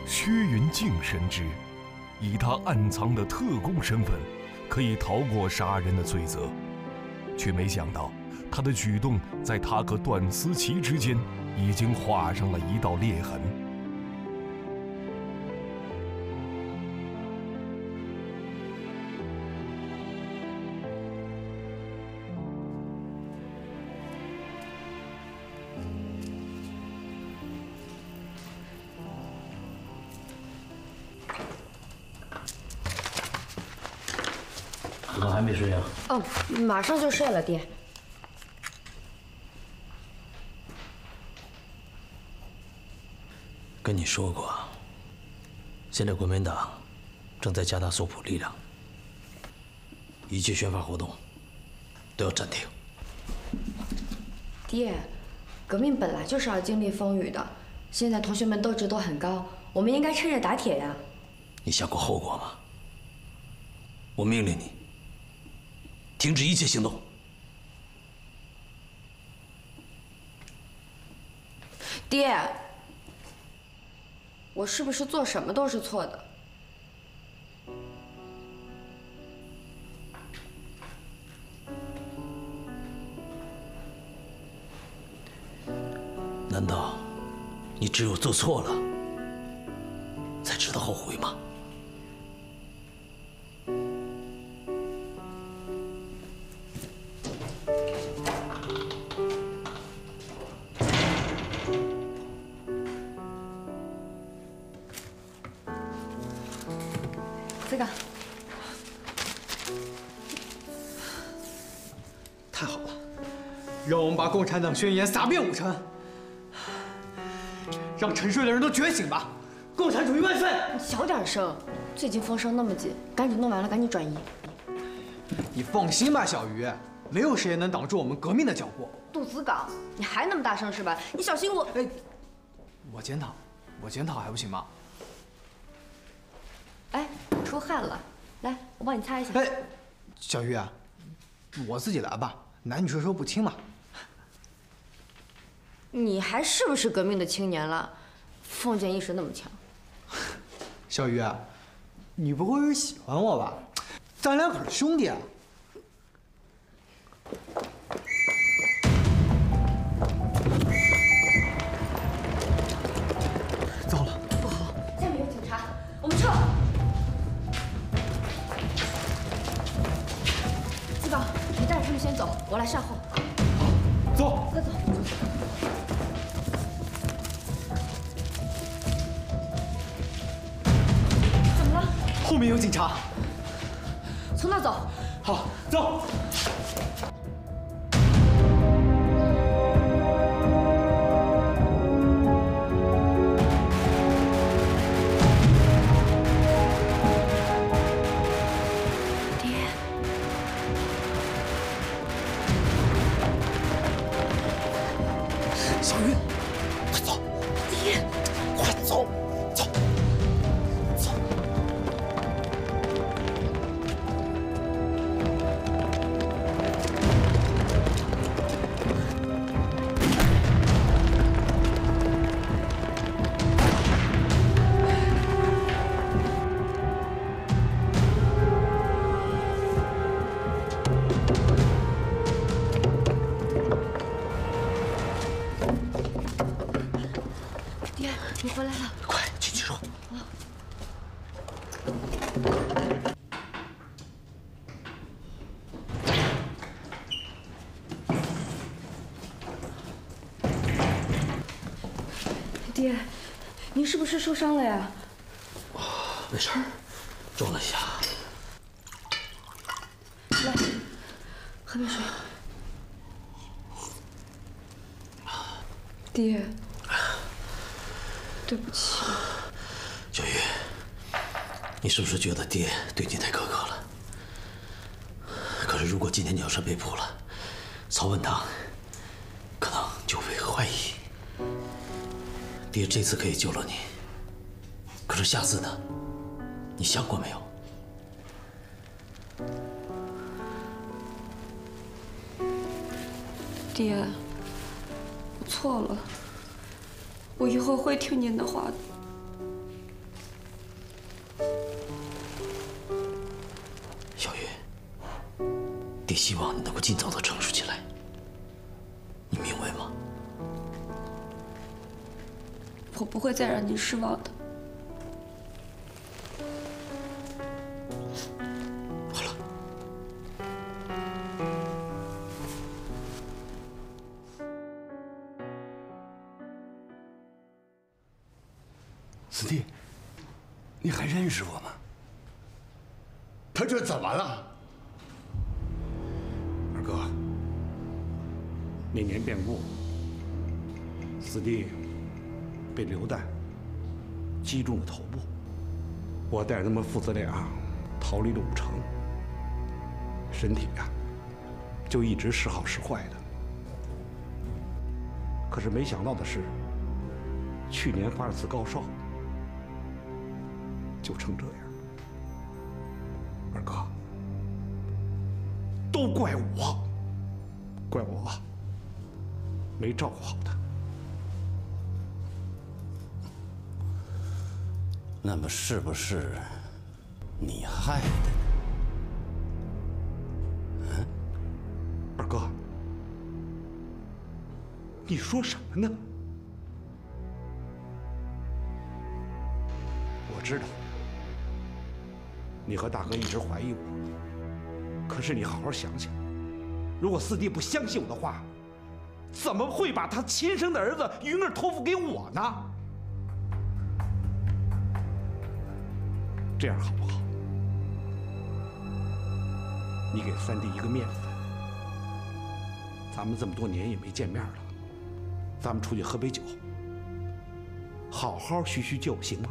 薛云静深知，以他暗藏的特工身份，可以逃过杀人的罪责，却没想到他的举动在他和段思琪之间。 已经画上了一道裂痕。可还没睡啊？哦，马上就睡了，爹。跟你说过，现在国民党正在加大搜捕力量，一切宣发活动都要暂停。爹，革命本来就是要经历风雨的，现在同学们斗志都很高，我们应该趁热打铁呀。你想过后果吗？ 我命令你停止一切行动。爹，我是不是做什么都是错的？难道你只有做错了，才值得后悔吗？ 共产党宣言撒遍武城，让沉睡的人都觉醒吧！共产主义万岁！你小点声，最近风声那么紧，赶紧弄完了赶紧转移。你放心吧，小鱼，没有谁能挡住我们革命的脚步。杜子岗，你还那么大声是吧？你小心我……哎，我检讨还不行吗？哎，出汗了，来，我帮你擦一下。哎，小鱼啊，我自己来吧，男女授受不亲嘛。 你还是不是革命的青年了？封建意识那么强。小鱼，你不会是喜欢我吧？咱俩可是兄弟啊！糟了，不好！下面有警察，我们撤。子岗，你带着他们先走，我来善后。好，走，快走。 后面有警察，从那走。好，走。爹，小鱼，快走！爹，快走！ 你是不是受伤了呀？啊，没事儿，撞了一下。来，喝杯水。爹，对不起。小鱼，你是不是觉得爹对你太苛刻了？可是如果今天你要是被捕了，曹文堂可能就会怀疑。 爹这次可以救了你，可是下次呢？你想过没有？爹，我错了，我以后会听您的话的。 小鱼，爹希望你能够尽早的成熟起来，你明白吗？ 我不会再让您失望的。好了。子弟，你还认识我吗？他这怎么了？哥，那年变故，四弟被流弹击中了头部，我带着他们父子俩逃离了武城，身体啊就一直时好时坏的。可是没想到的是，去年发了次高烧，就成这样。二哥，都怪我，怪我没照顾好他。那么是不是你害的？ 你说什么呢？我知道，你和大哥一直怀疑我，可是你好好想想，如果四弟不相信我的话，怎么会把他亲生的儿子云儿托付给我呢？这样好不好？你给三弟一个面子，咱们这么多年也没见面了。 咱们出去喝杯酒，好好叙叙旧，行吗？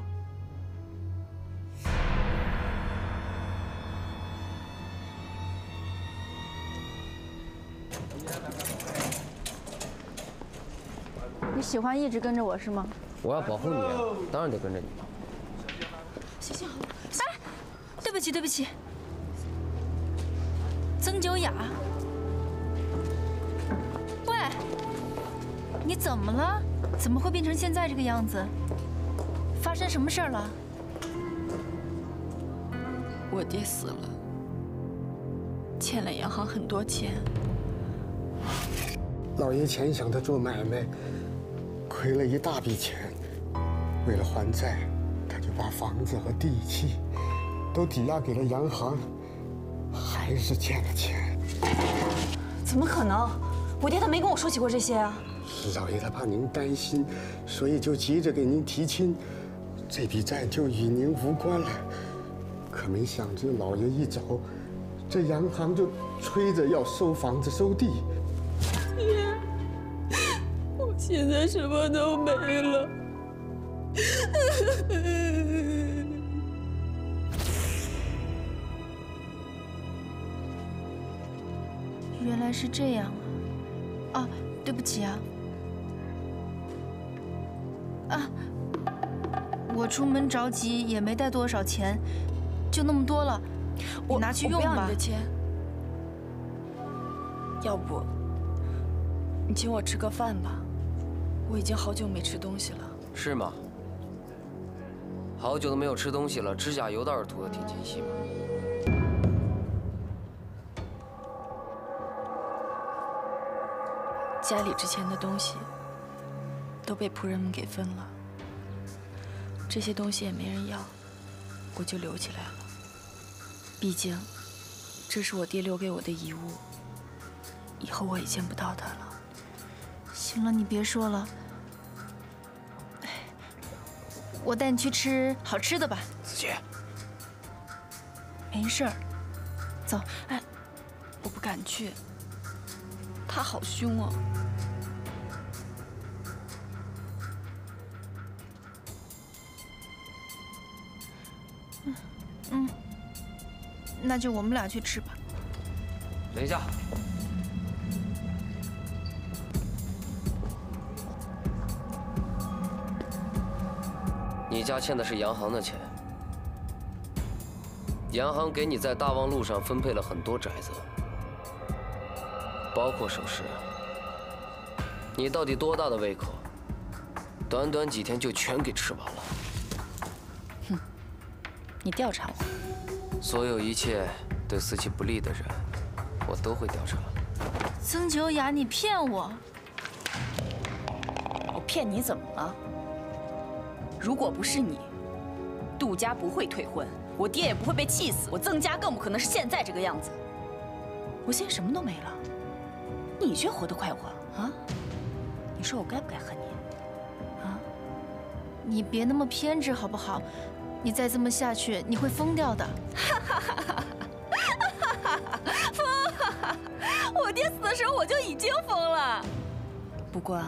你喜欢一直跟着我是吗？我要保护你啊，当然得跟着你。行行好，哎，对不起对不起，曾九雅。 你怎么了？怎么会变成现在这个样子？发生什么事儿了？我爹死了，欠了银行很多钱。老爷前想他做买卖，亏了一大笔钱，为了还债，他就把房子和地契都抵押给了洋行，还是欠了钱。怎么可能？我爹他没跟我说起过这些啊。 老爷他怕您担心，所以就急着给您提亲，这笔债就与您无关了。可没想着老爷一走，这洋行就催着要收房子收地。爹，我现在什么都没了。原来是这样啊！啊，对不起啊。 啊！我出门着急，也没带多少钱，就那么多了，我拿去用吧。我不要你的钱，要不你请我吃个饭吧？我已经好久没吃东西了。是吗？好久都没有吃东西了，指甲油倒是涂的挺精细嘛。家里之前的东西。 都被仆人们给分了，这些东西也没人要，我就留起来了。毕竟，这是我爹留给我的遗物，以后我也见不到他了。行了，你别说了，我带你去吃好吃的吧。子杰，没事儿，走。哎，我不敢去，他好凶哦。 那就我们俩去吃吧。等一下，你家欠的是洋行的钱，洋行给你在大望路上分配了很多宅子，包括首饰。你到底多大的胃口？短短几天就全给吃完了。哼，你调查我。 所有一切对思琪不利的人，我都会调查。曾九雅，你骗我！我骗你怎么了？如果不是你，杜家不会退婚，我爹也不会被气死，我曾家更不可能是现在这个样子。我现在什么都没了，你却活得快活啊！你说我该不该恨你？啊！你别那么偏执好不好？ 你再这么下去，你会疯掉的。哈哈哈哈哈！疯！我爹死的时候我就已经疯了。不过，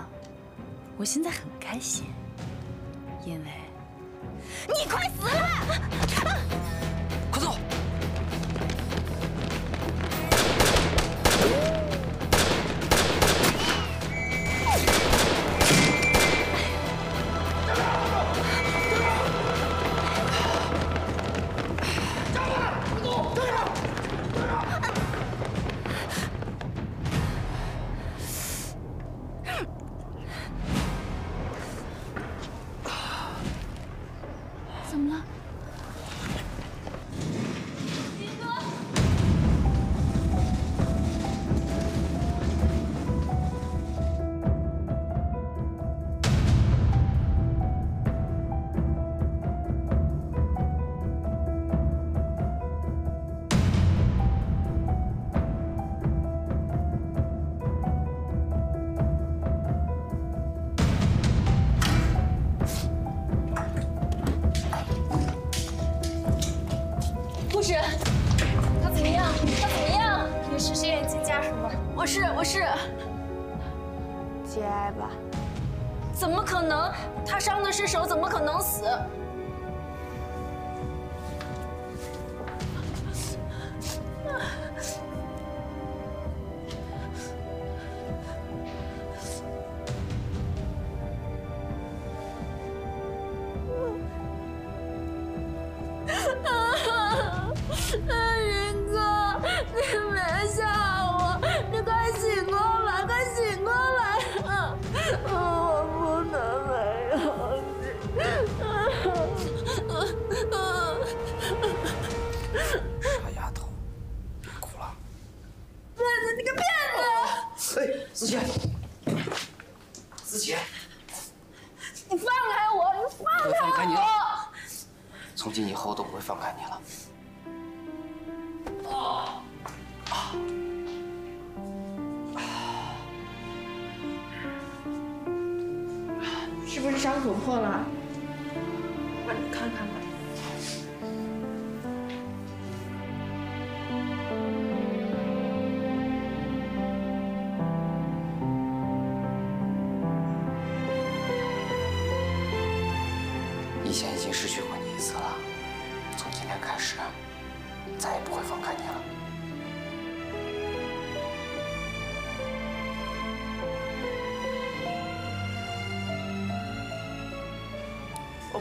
我现在很开心，因为你快死了！啊，快走！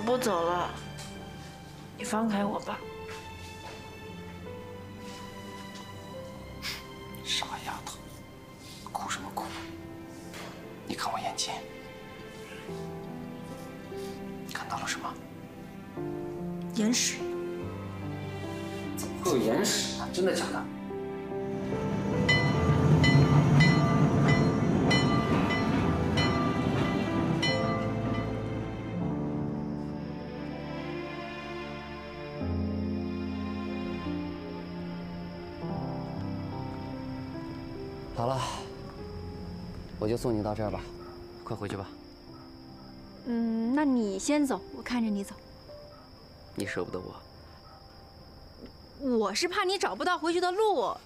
不走了，你放开我吧。傻丫头，哭什么哭？你看我眼睛，看到了什么？眼屎？怎么会有眼屎呢？真的假的？ 好了，我就送你到这儿吧，快回去吧。嗯，那你先走，我看着你走。你舍不得我？我是怕你找不到回去的路。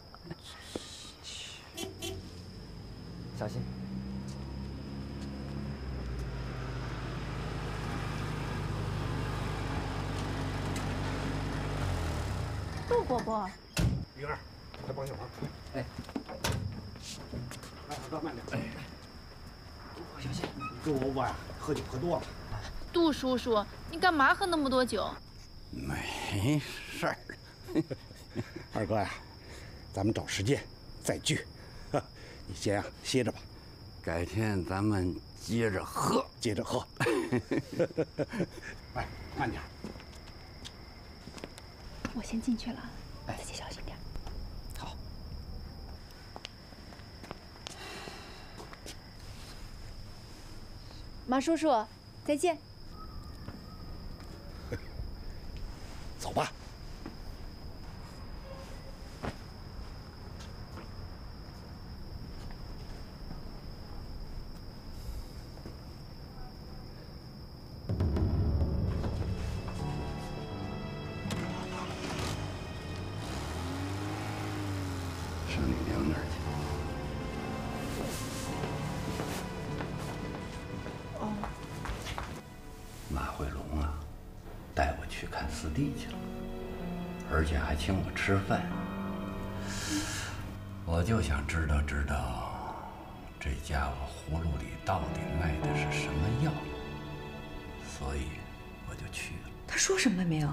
小心。 杜伯伯，云儿，快帮小忙，快！哎。 哥，慢点！哎，小心！你跟我吧，喝酒喝多了。杜叔叔，你干嘛喝那么多酒？没事儿。二哥呀，咱们找时间再聚。你先啊，歇着吧。改天咱们接着喝，接着喝。哎，慢点。我先进去了，自己小心点。 马叔叔，再见。走吧。上你娘那儿去。马慧龙啊，带我去看四弟去了，而且还请我吃饭。我就想知道知道，这家伙葫芦里到底卖的是什么药，所以我就去了。他说什么没有？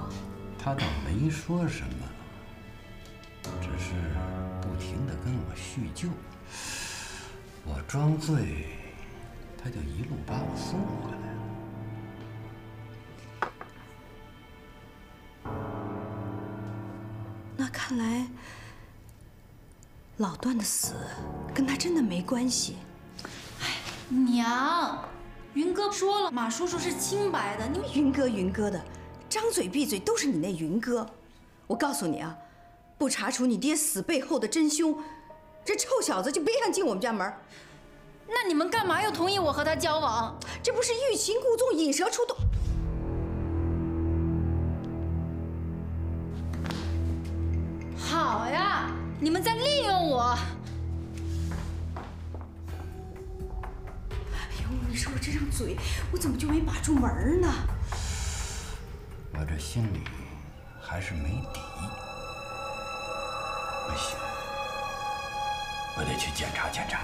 他倒没说什么，只是不停地跟我叙旧。我装醉，他就一路把我送回来了。 看来，老段的死跟他真的没关系。哎，娘，云哥说了，马叔叔是清白的。你们云哥的，张嘴闭嘴都是你那云哥。我告诉你啊，不查处你爹死背后的真凶，这臭小子就别想进我们家门。那你们干嘛又同意我和他交往？这不是欲擒故纵，引蛇出洞。 好呀，你们在利用我！哎呦，你说我这张嘴，我怎么就没把住门呢？我这心里还是没底。不行，我得去检查检查。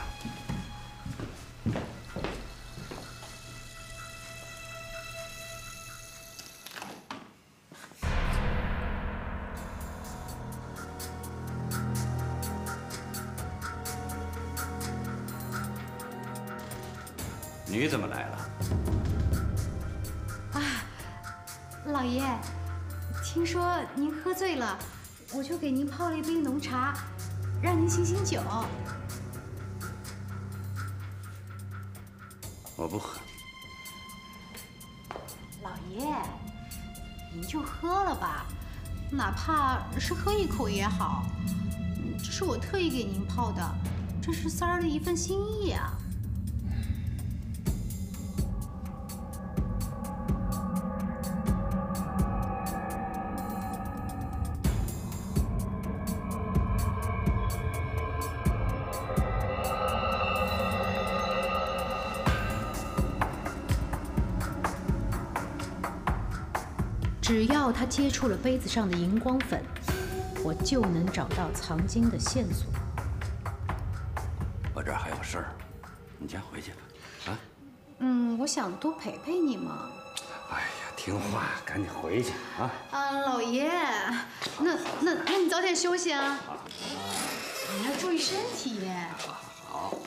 你怎么来了？啊，老爷，听说您喝醉了，我就给您泡了一杯浓茶，让您醒醒酒。我不喝。老爷，您就喝了吧，哪怕是喝一口也好。这是我特意给您泡的，这是三儿的一份心意啊。 只要他接触了杯子上的荧光粉，我就能找到藏经的线索。我这儿还有事儿，你先回去吧。啊？嗯，我想多陪陪你嘛。哎呀，听话，赶紧回去啊！啊，老爷，那你早点休息啊。你要注意身体。好。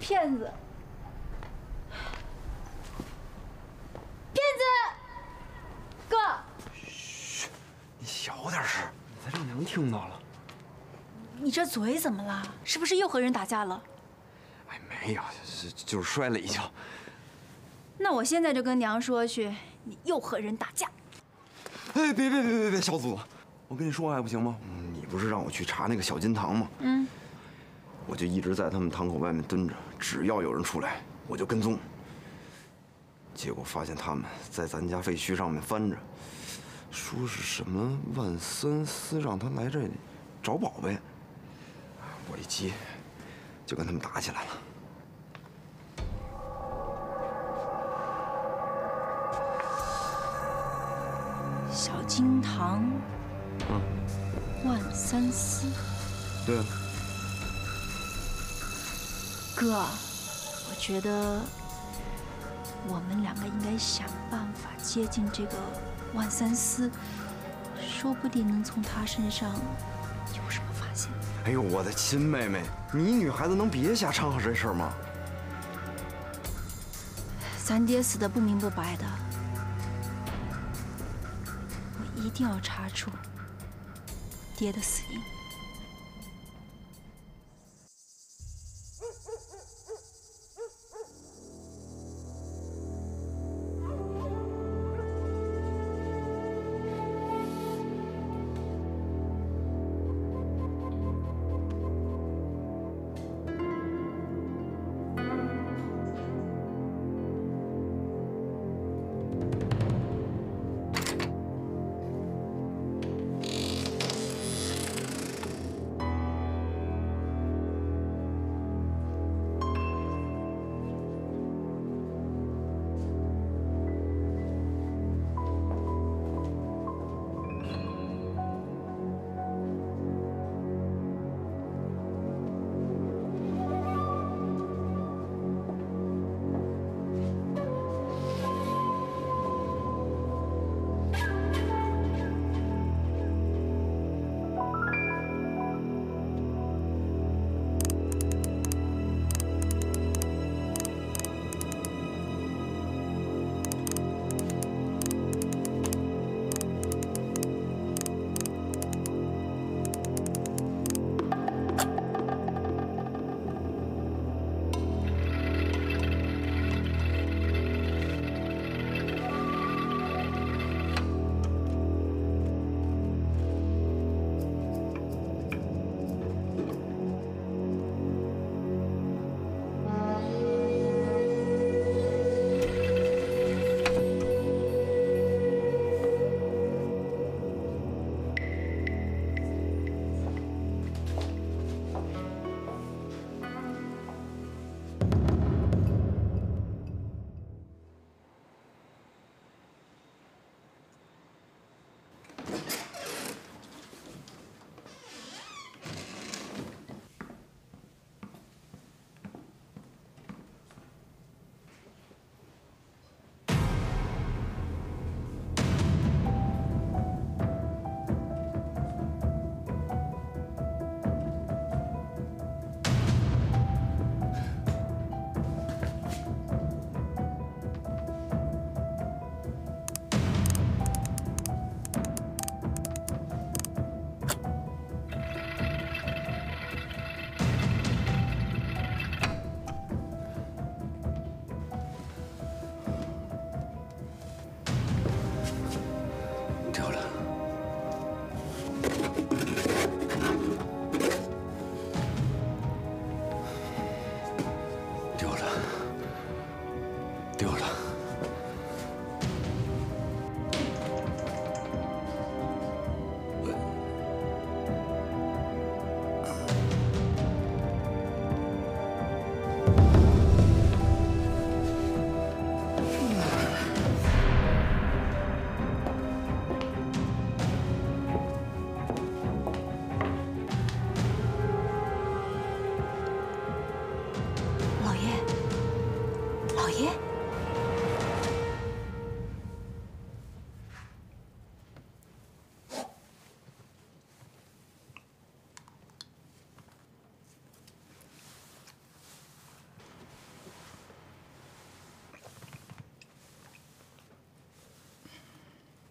骗子！骗子！哥，嘘，你小点声，你在这娘听到了。你这嘴怎么了？是不是又和人打架了？哎，没有，就是摔了一跤。那我现在就跟娘说去，你又和人打架。哎，别，小祖，我跟你说还不行吗？你不是让我去查那个小金堂吗？嗯。 我就一直在他们堂口外面蹲着，只要有人出来，我就跟踪。结果发现他们在咱家废墟上面翻着，说是什么万三思让他来这里找宝贝。我一急，就跟他们打起来了。 小金堂，嗯，万三思，对。 哥，我觉得我们两个应该想办法接近这个万三思，说不定能从他身上有什么发现。哎呦，我的亲妹妹，你女孩子能别瞎掺和这事儿吗？咱爹死得不明不白的，我一定要查出爹的死因。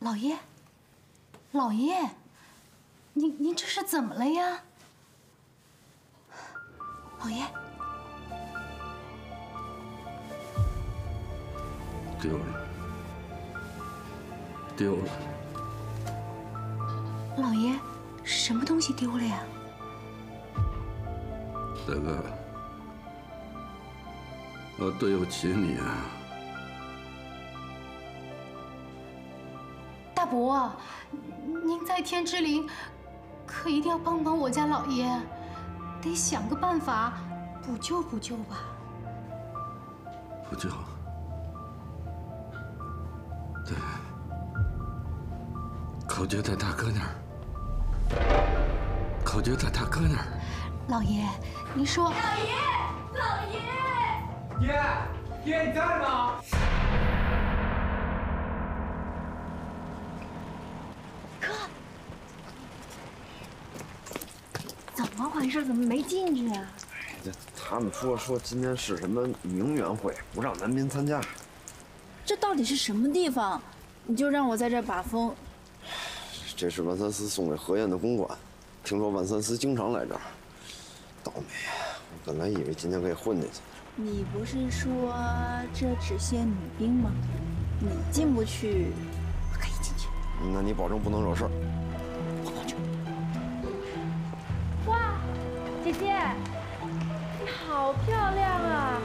老爷，老爷，您这是怎么了呀？老爷，丢了，丢了。老爷，什么东西丢了呀？大哥，我对不起你啊。 伯，您在天之灵，可一定要帮帮我家老爷，得想个办法补救补救吧。补救？对，口诀在大哥那儿，口诀在大哥那儿。老爷，您说。老爷，老爷。爹，爹你在吗？哥，怎么回事？怎么没进去啊？哎，这他们说今天是什么名媛会，不让男宾参加。这到底是什么地方？你就让我在这把风？这是万三思送给何燕的公馆，听说万三思经常来这儿。 倒霉啊！我本来以为今天可以混进去。你不是说这只限女兵吗？你进不去，我可以进去。那你保证不能惹事儿？我保证。哇，姐姐，你好漂亮啊！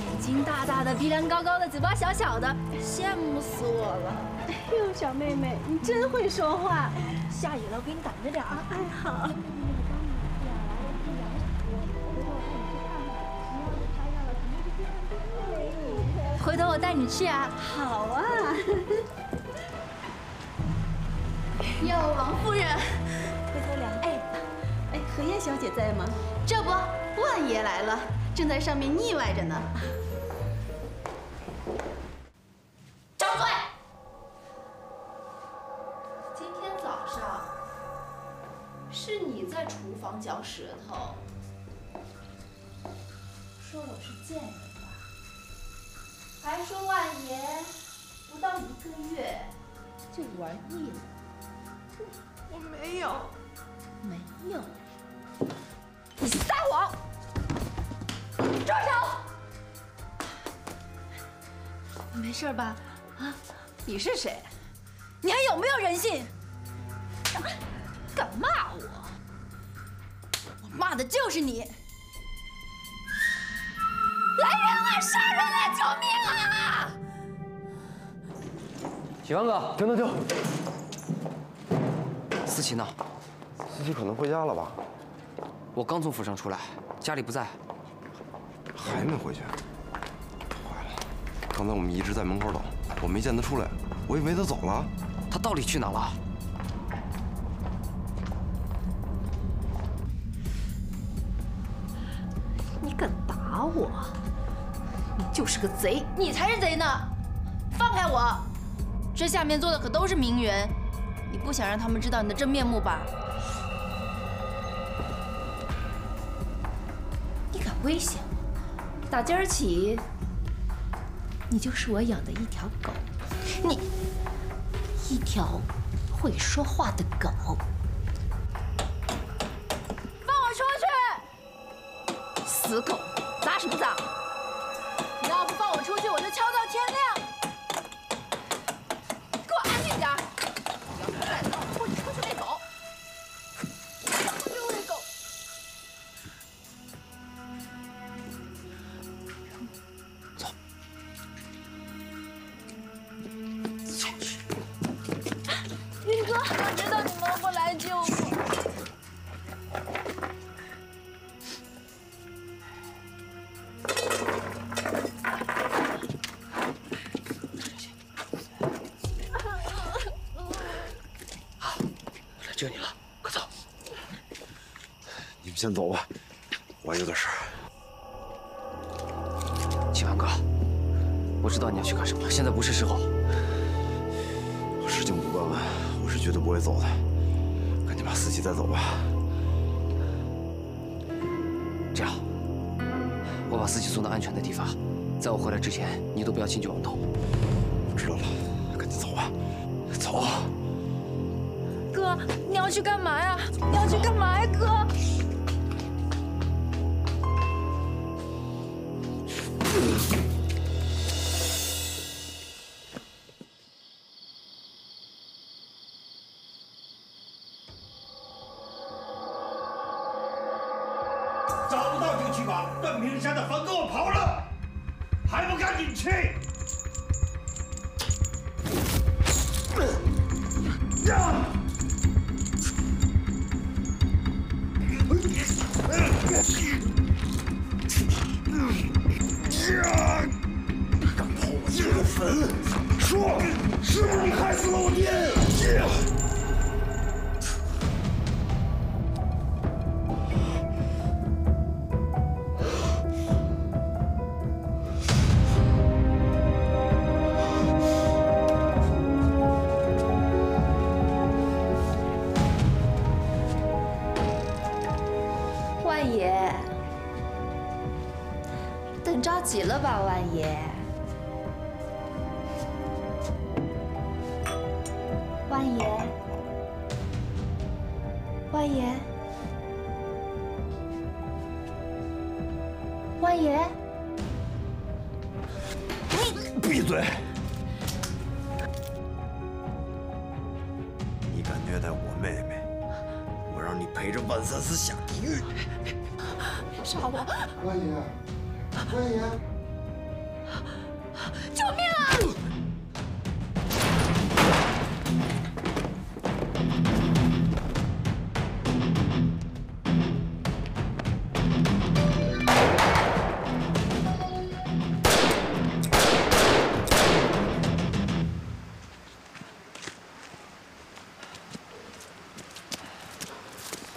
眼睛大大的，鼻梁高高的，嘴巴小小的，羡慕死我了。哎呦，小妹妹，你真会说话。下雨了，我给你挡着点啊。哎，好。 回头我带你去啊！好啊！哟，王夫人，回头聊。哎，何燕小姐在吗？这不，万爷来了，正在上面腻歪着呢。张嘴！今天早上是你在厨房嚼舌头，说我是贱人。 还说万爷不到1个月就玩腻了，我没有，没有，你撒谎！住手！你没事吧？啊，你是谁？你还有没有人性？敢骂我？我骂的就是你！ 来人啊！杀人啊！救命啊！喜欢哥，停！思琪呢？思琪可能回家了吧？我刚从府上出来，家里不在，还没回去。坏了，刚才我们一直在门口等，我没见他出来，我以为他走了。他到底去哪了？你敢打我？ 你就是个贼，你才是贼呢！放开我！这下面坐的可都是名媛，你不想让他们知道你的真面目吧？你敢威胁我？打今儿起，你就是我养的一条狗，你一条会说话的狗。 先走吧，我有点事儿。秦安哥，我知道你要去干什么，现在不是时候。事情不办完，我是绝对不会走的。赶紧把思琪带走吧。这样，我把思琪送到安全的地方，在我回来之前，你都不要轻举妄动。我知道了，赶紧走吧，走。哥，你要去干嘛呀？你要去干嘛呀，哥？ 找不到就去把段平山的坟给我刨了，还不赶紧去！敢刨我爹的坟，说是不是你害死了我爹？急了吧，万爷？万爷，万爷，万爷！闭嘴！你敢虐待我妹妹，我让你陪着万三思下地狱！杀我！万爷。 万爷，救命啊！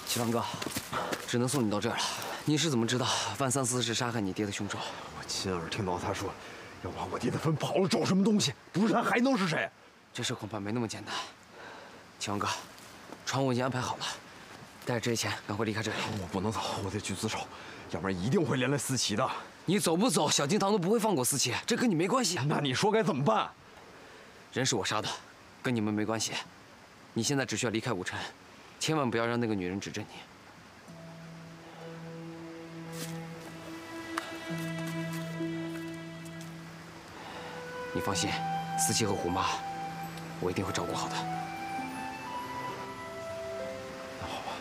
齐凡哥，只能送你到这儿了。 你是怎么知道万三思是杀害你爹的凶手？我亲耳听到他说，要把我爹的坟刨了，找什么东西？不是他还能是谁？这事恐怕没那么简单。秦王哥，船我已经安排好了，带着这些钱赶快离开这里。我不能走，我得去自首，要不然一定会连累思琪的。你走不走，小金堂都不会放过思琪，这跟你没关系。那你说该怎么办？人是我杀的，跟你们没关系。你现在只需要离开武城，千万不要让那个女人指证你。 你放心，思琪和虎妈，我一定会照顾好的。那好吧，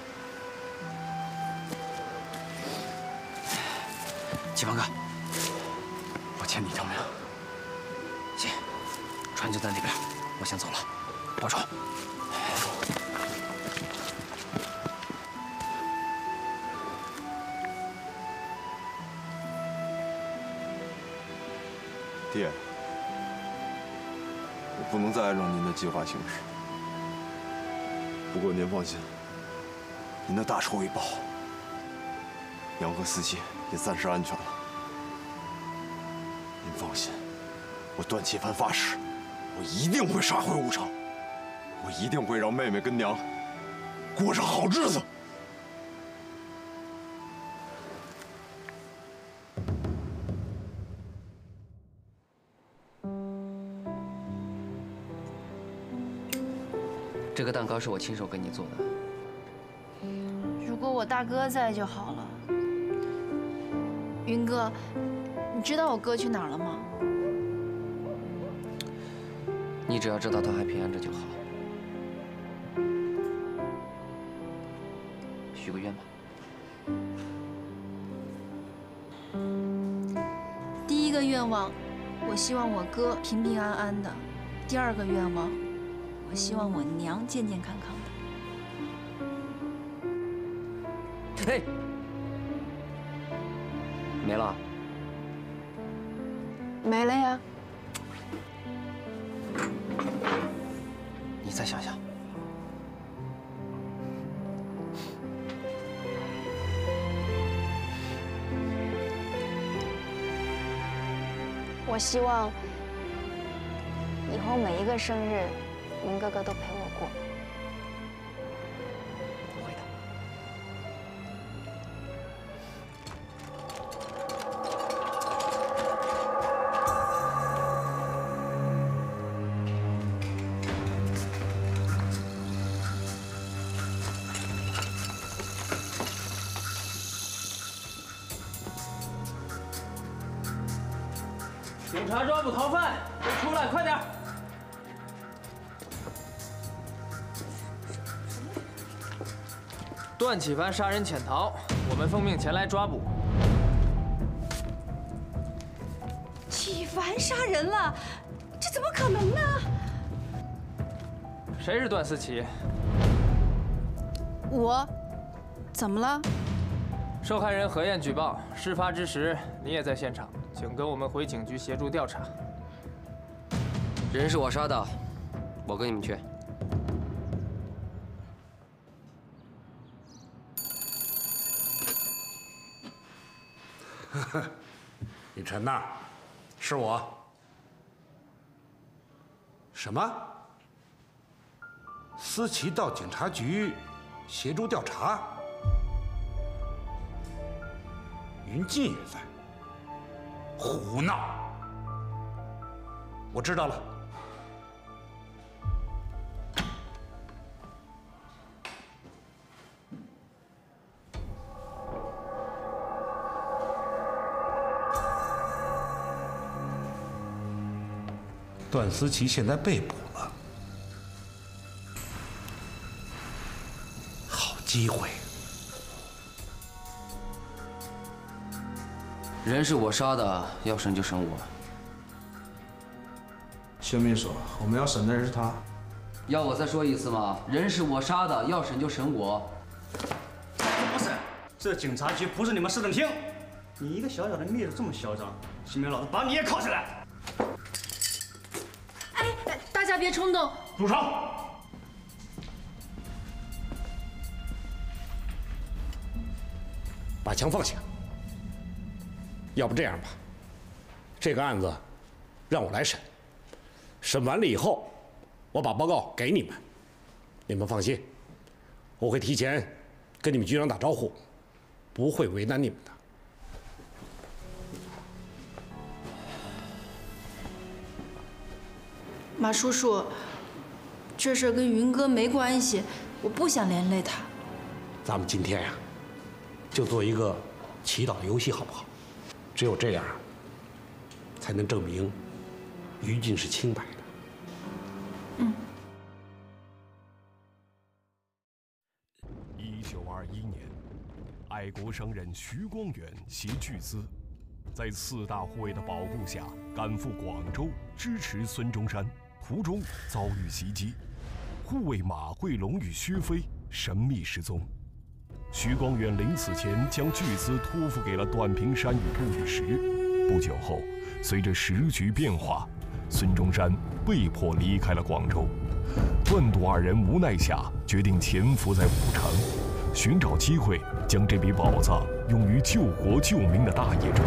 齐凡哥，我欠你一条命。行，船就在那边，我先走了，保重。 爹，我不能再按照您的计划行事。不过您放心，您的大仇已报，娘和思琪也暂时安全了。您放心，我段奇凡发誓，我一定会杀回武城，我一定会让妹妹跟娘过上好日子。 这个蛋糕是我亲手给你做的。如果我大哥在就好了。云哥，你知道我哥去哪儿了吗？你只要知道他还平安着就好。许个愿吧。第一个愿望，我希望我哥平平安安的；第二个愿望。 我希望我娘健健康康的。嘿，没了？没了呀！你再想想。我希望以后每一个生日。 云哥哥都陪我过，不会的。警察抓捕逃犯，都出来，快点！ 段启凡杀人潜逃，我们奉命前来抓捕。启凡杀人了，这怎么可能呢？谁是段思琪？我，怎么了？受害人何燕举报，事发之时你也在现场，请跟我们回警局协助调查。人是我杀的，我跟你们去。 尹晨呐，是我。什么？思琪到警察局协助调查，云静也在。胡闹！我知道了。段思琪现在被捕了，好机会！ 人是我杀的，要审就审我。薛秘书，我们要审的人是他。要我再说一次吗？人是我杀的，要审就审我。不审，这警察局不是你们市政厅。你一个小小的秘书这么嚣张，信不信老子把你也铐起来？哎，大家别冲动。住手！把枪放下。 要不这样吧，这个案子让我来审，审完了以后，我把报告给你们，你们放心，我会提前跟你们局长打招呼，不会为难你们的。马叔叔，这事跟云哥没关系，我不想连累他。咱们今天呀，就做一个祈祷游戏，好不好？ 只有这样，才能证明于禁是清白的。嗯。1921年，爱国商人徐光远携巨资，在四大护卫的保护下，赶赴广州支持孙中山，途中遭遇袭击，护卫马惠龙与薛飞神秘失踪。 徐光远临死前将巨资托付给了段平山与杜玉石。不久后，随着时局变化，孙中山被迫离开了广州。段杜二人无奈下，决定潜伏在武城，寻找机会将这笔宝藏用于救国救民的大业中。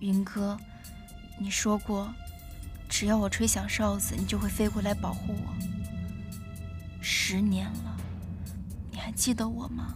云哥，你说过，只要我吹响哨子，你就会飞过来保护我。10年了，你还记得我吗？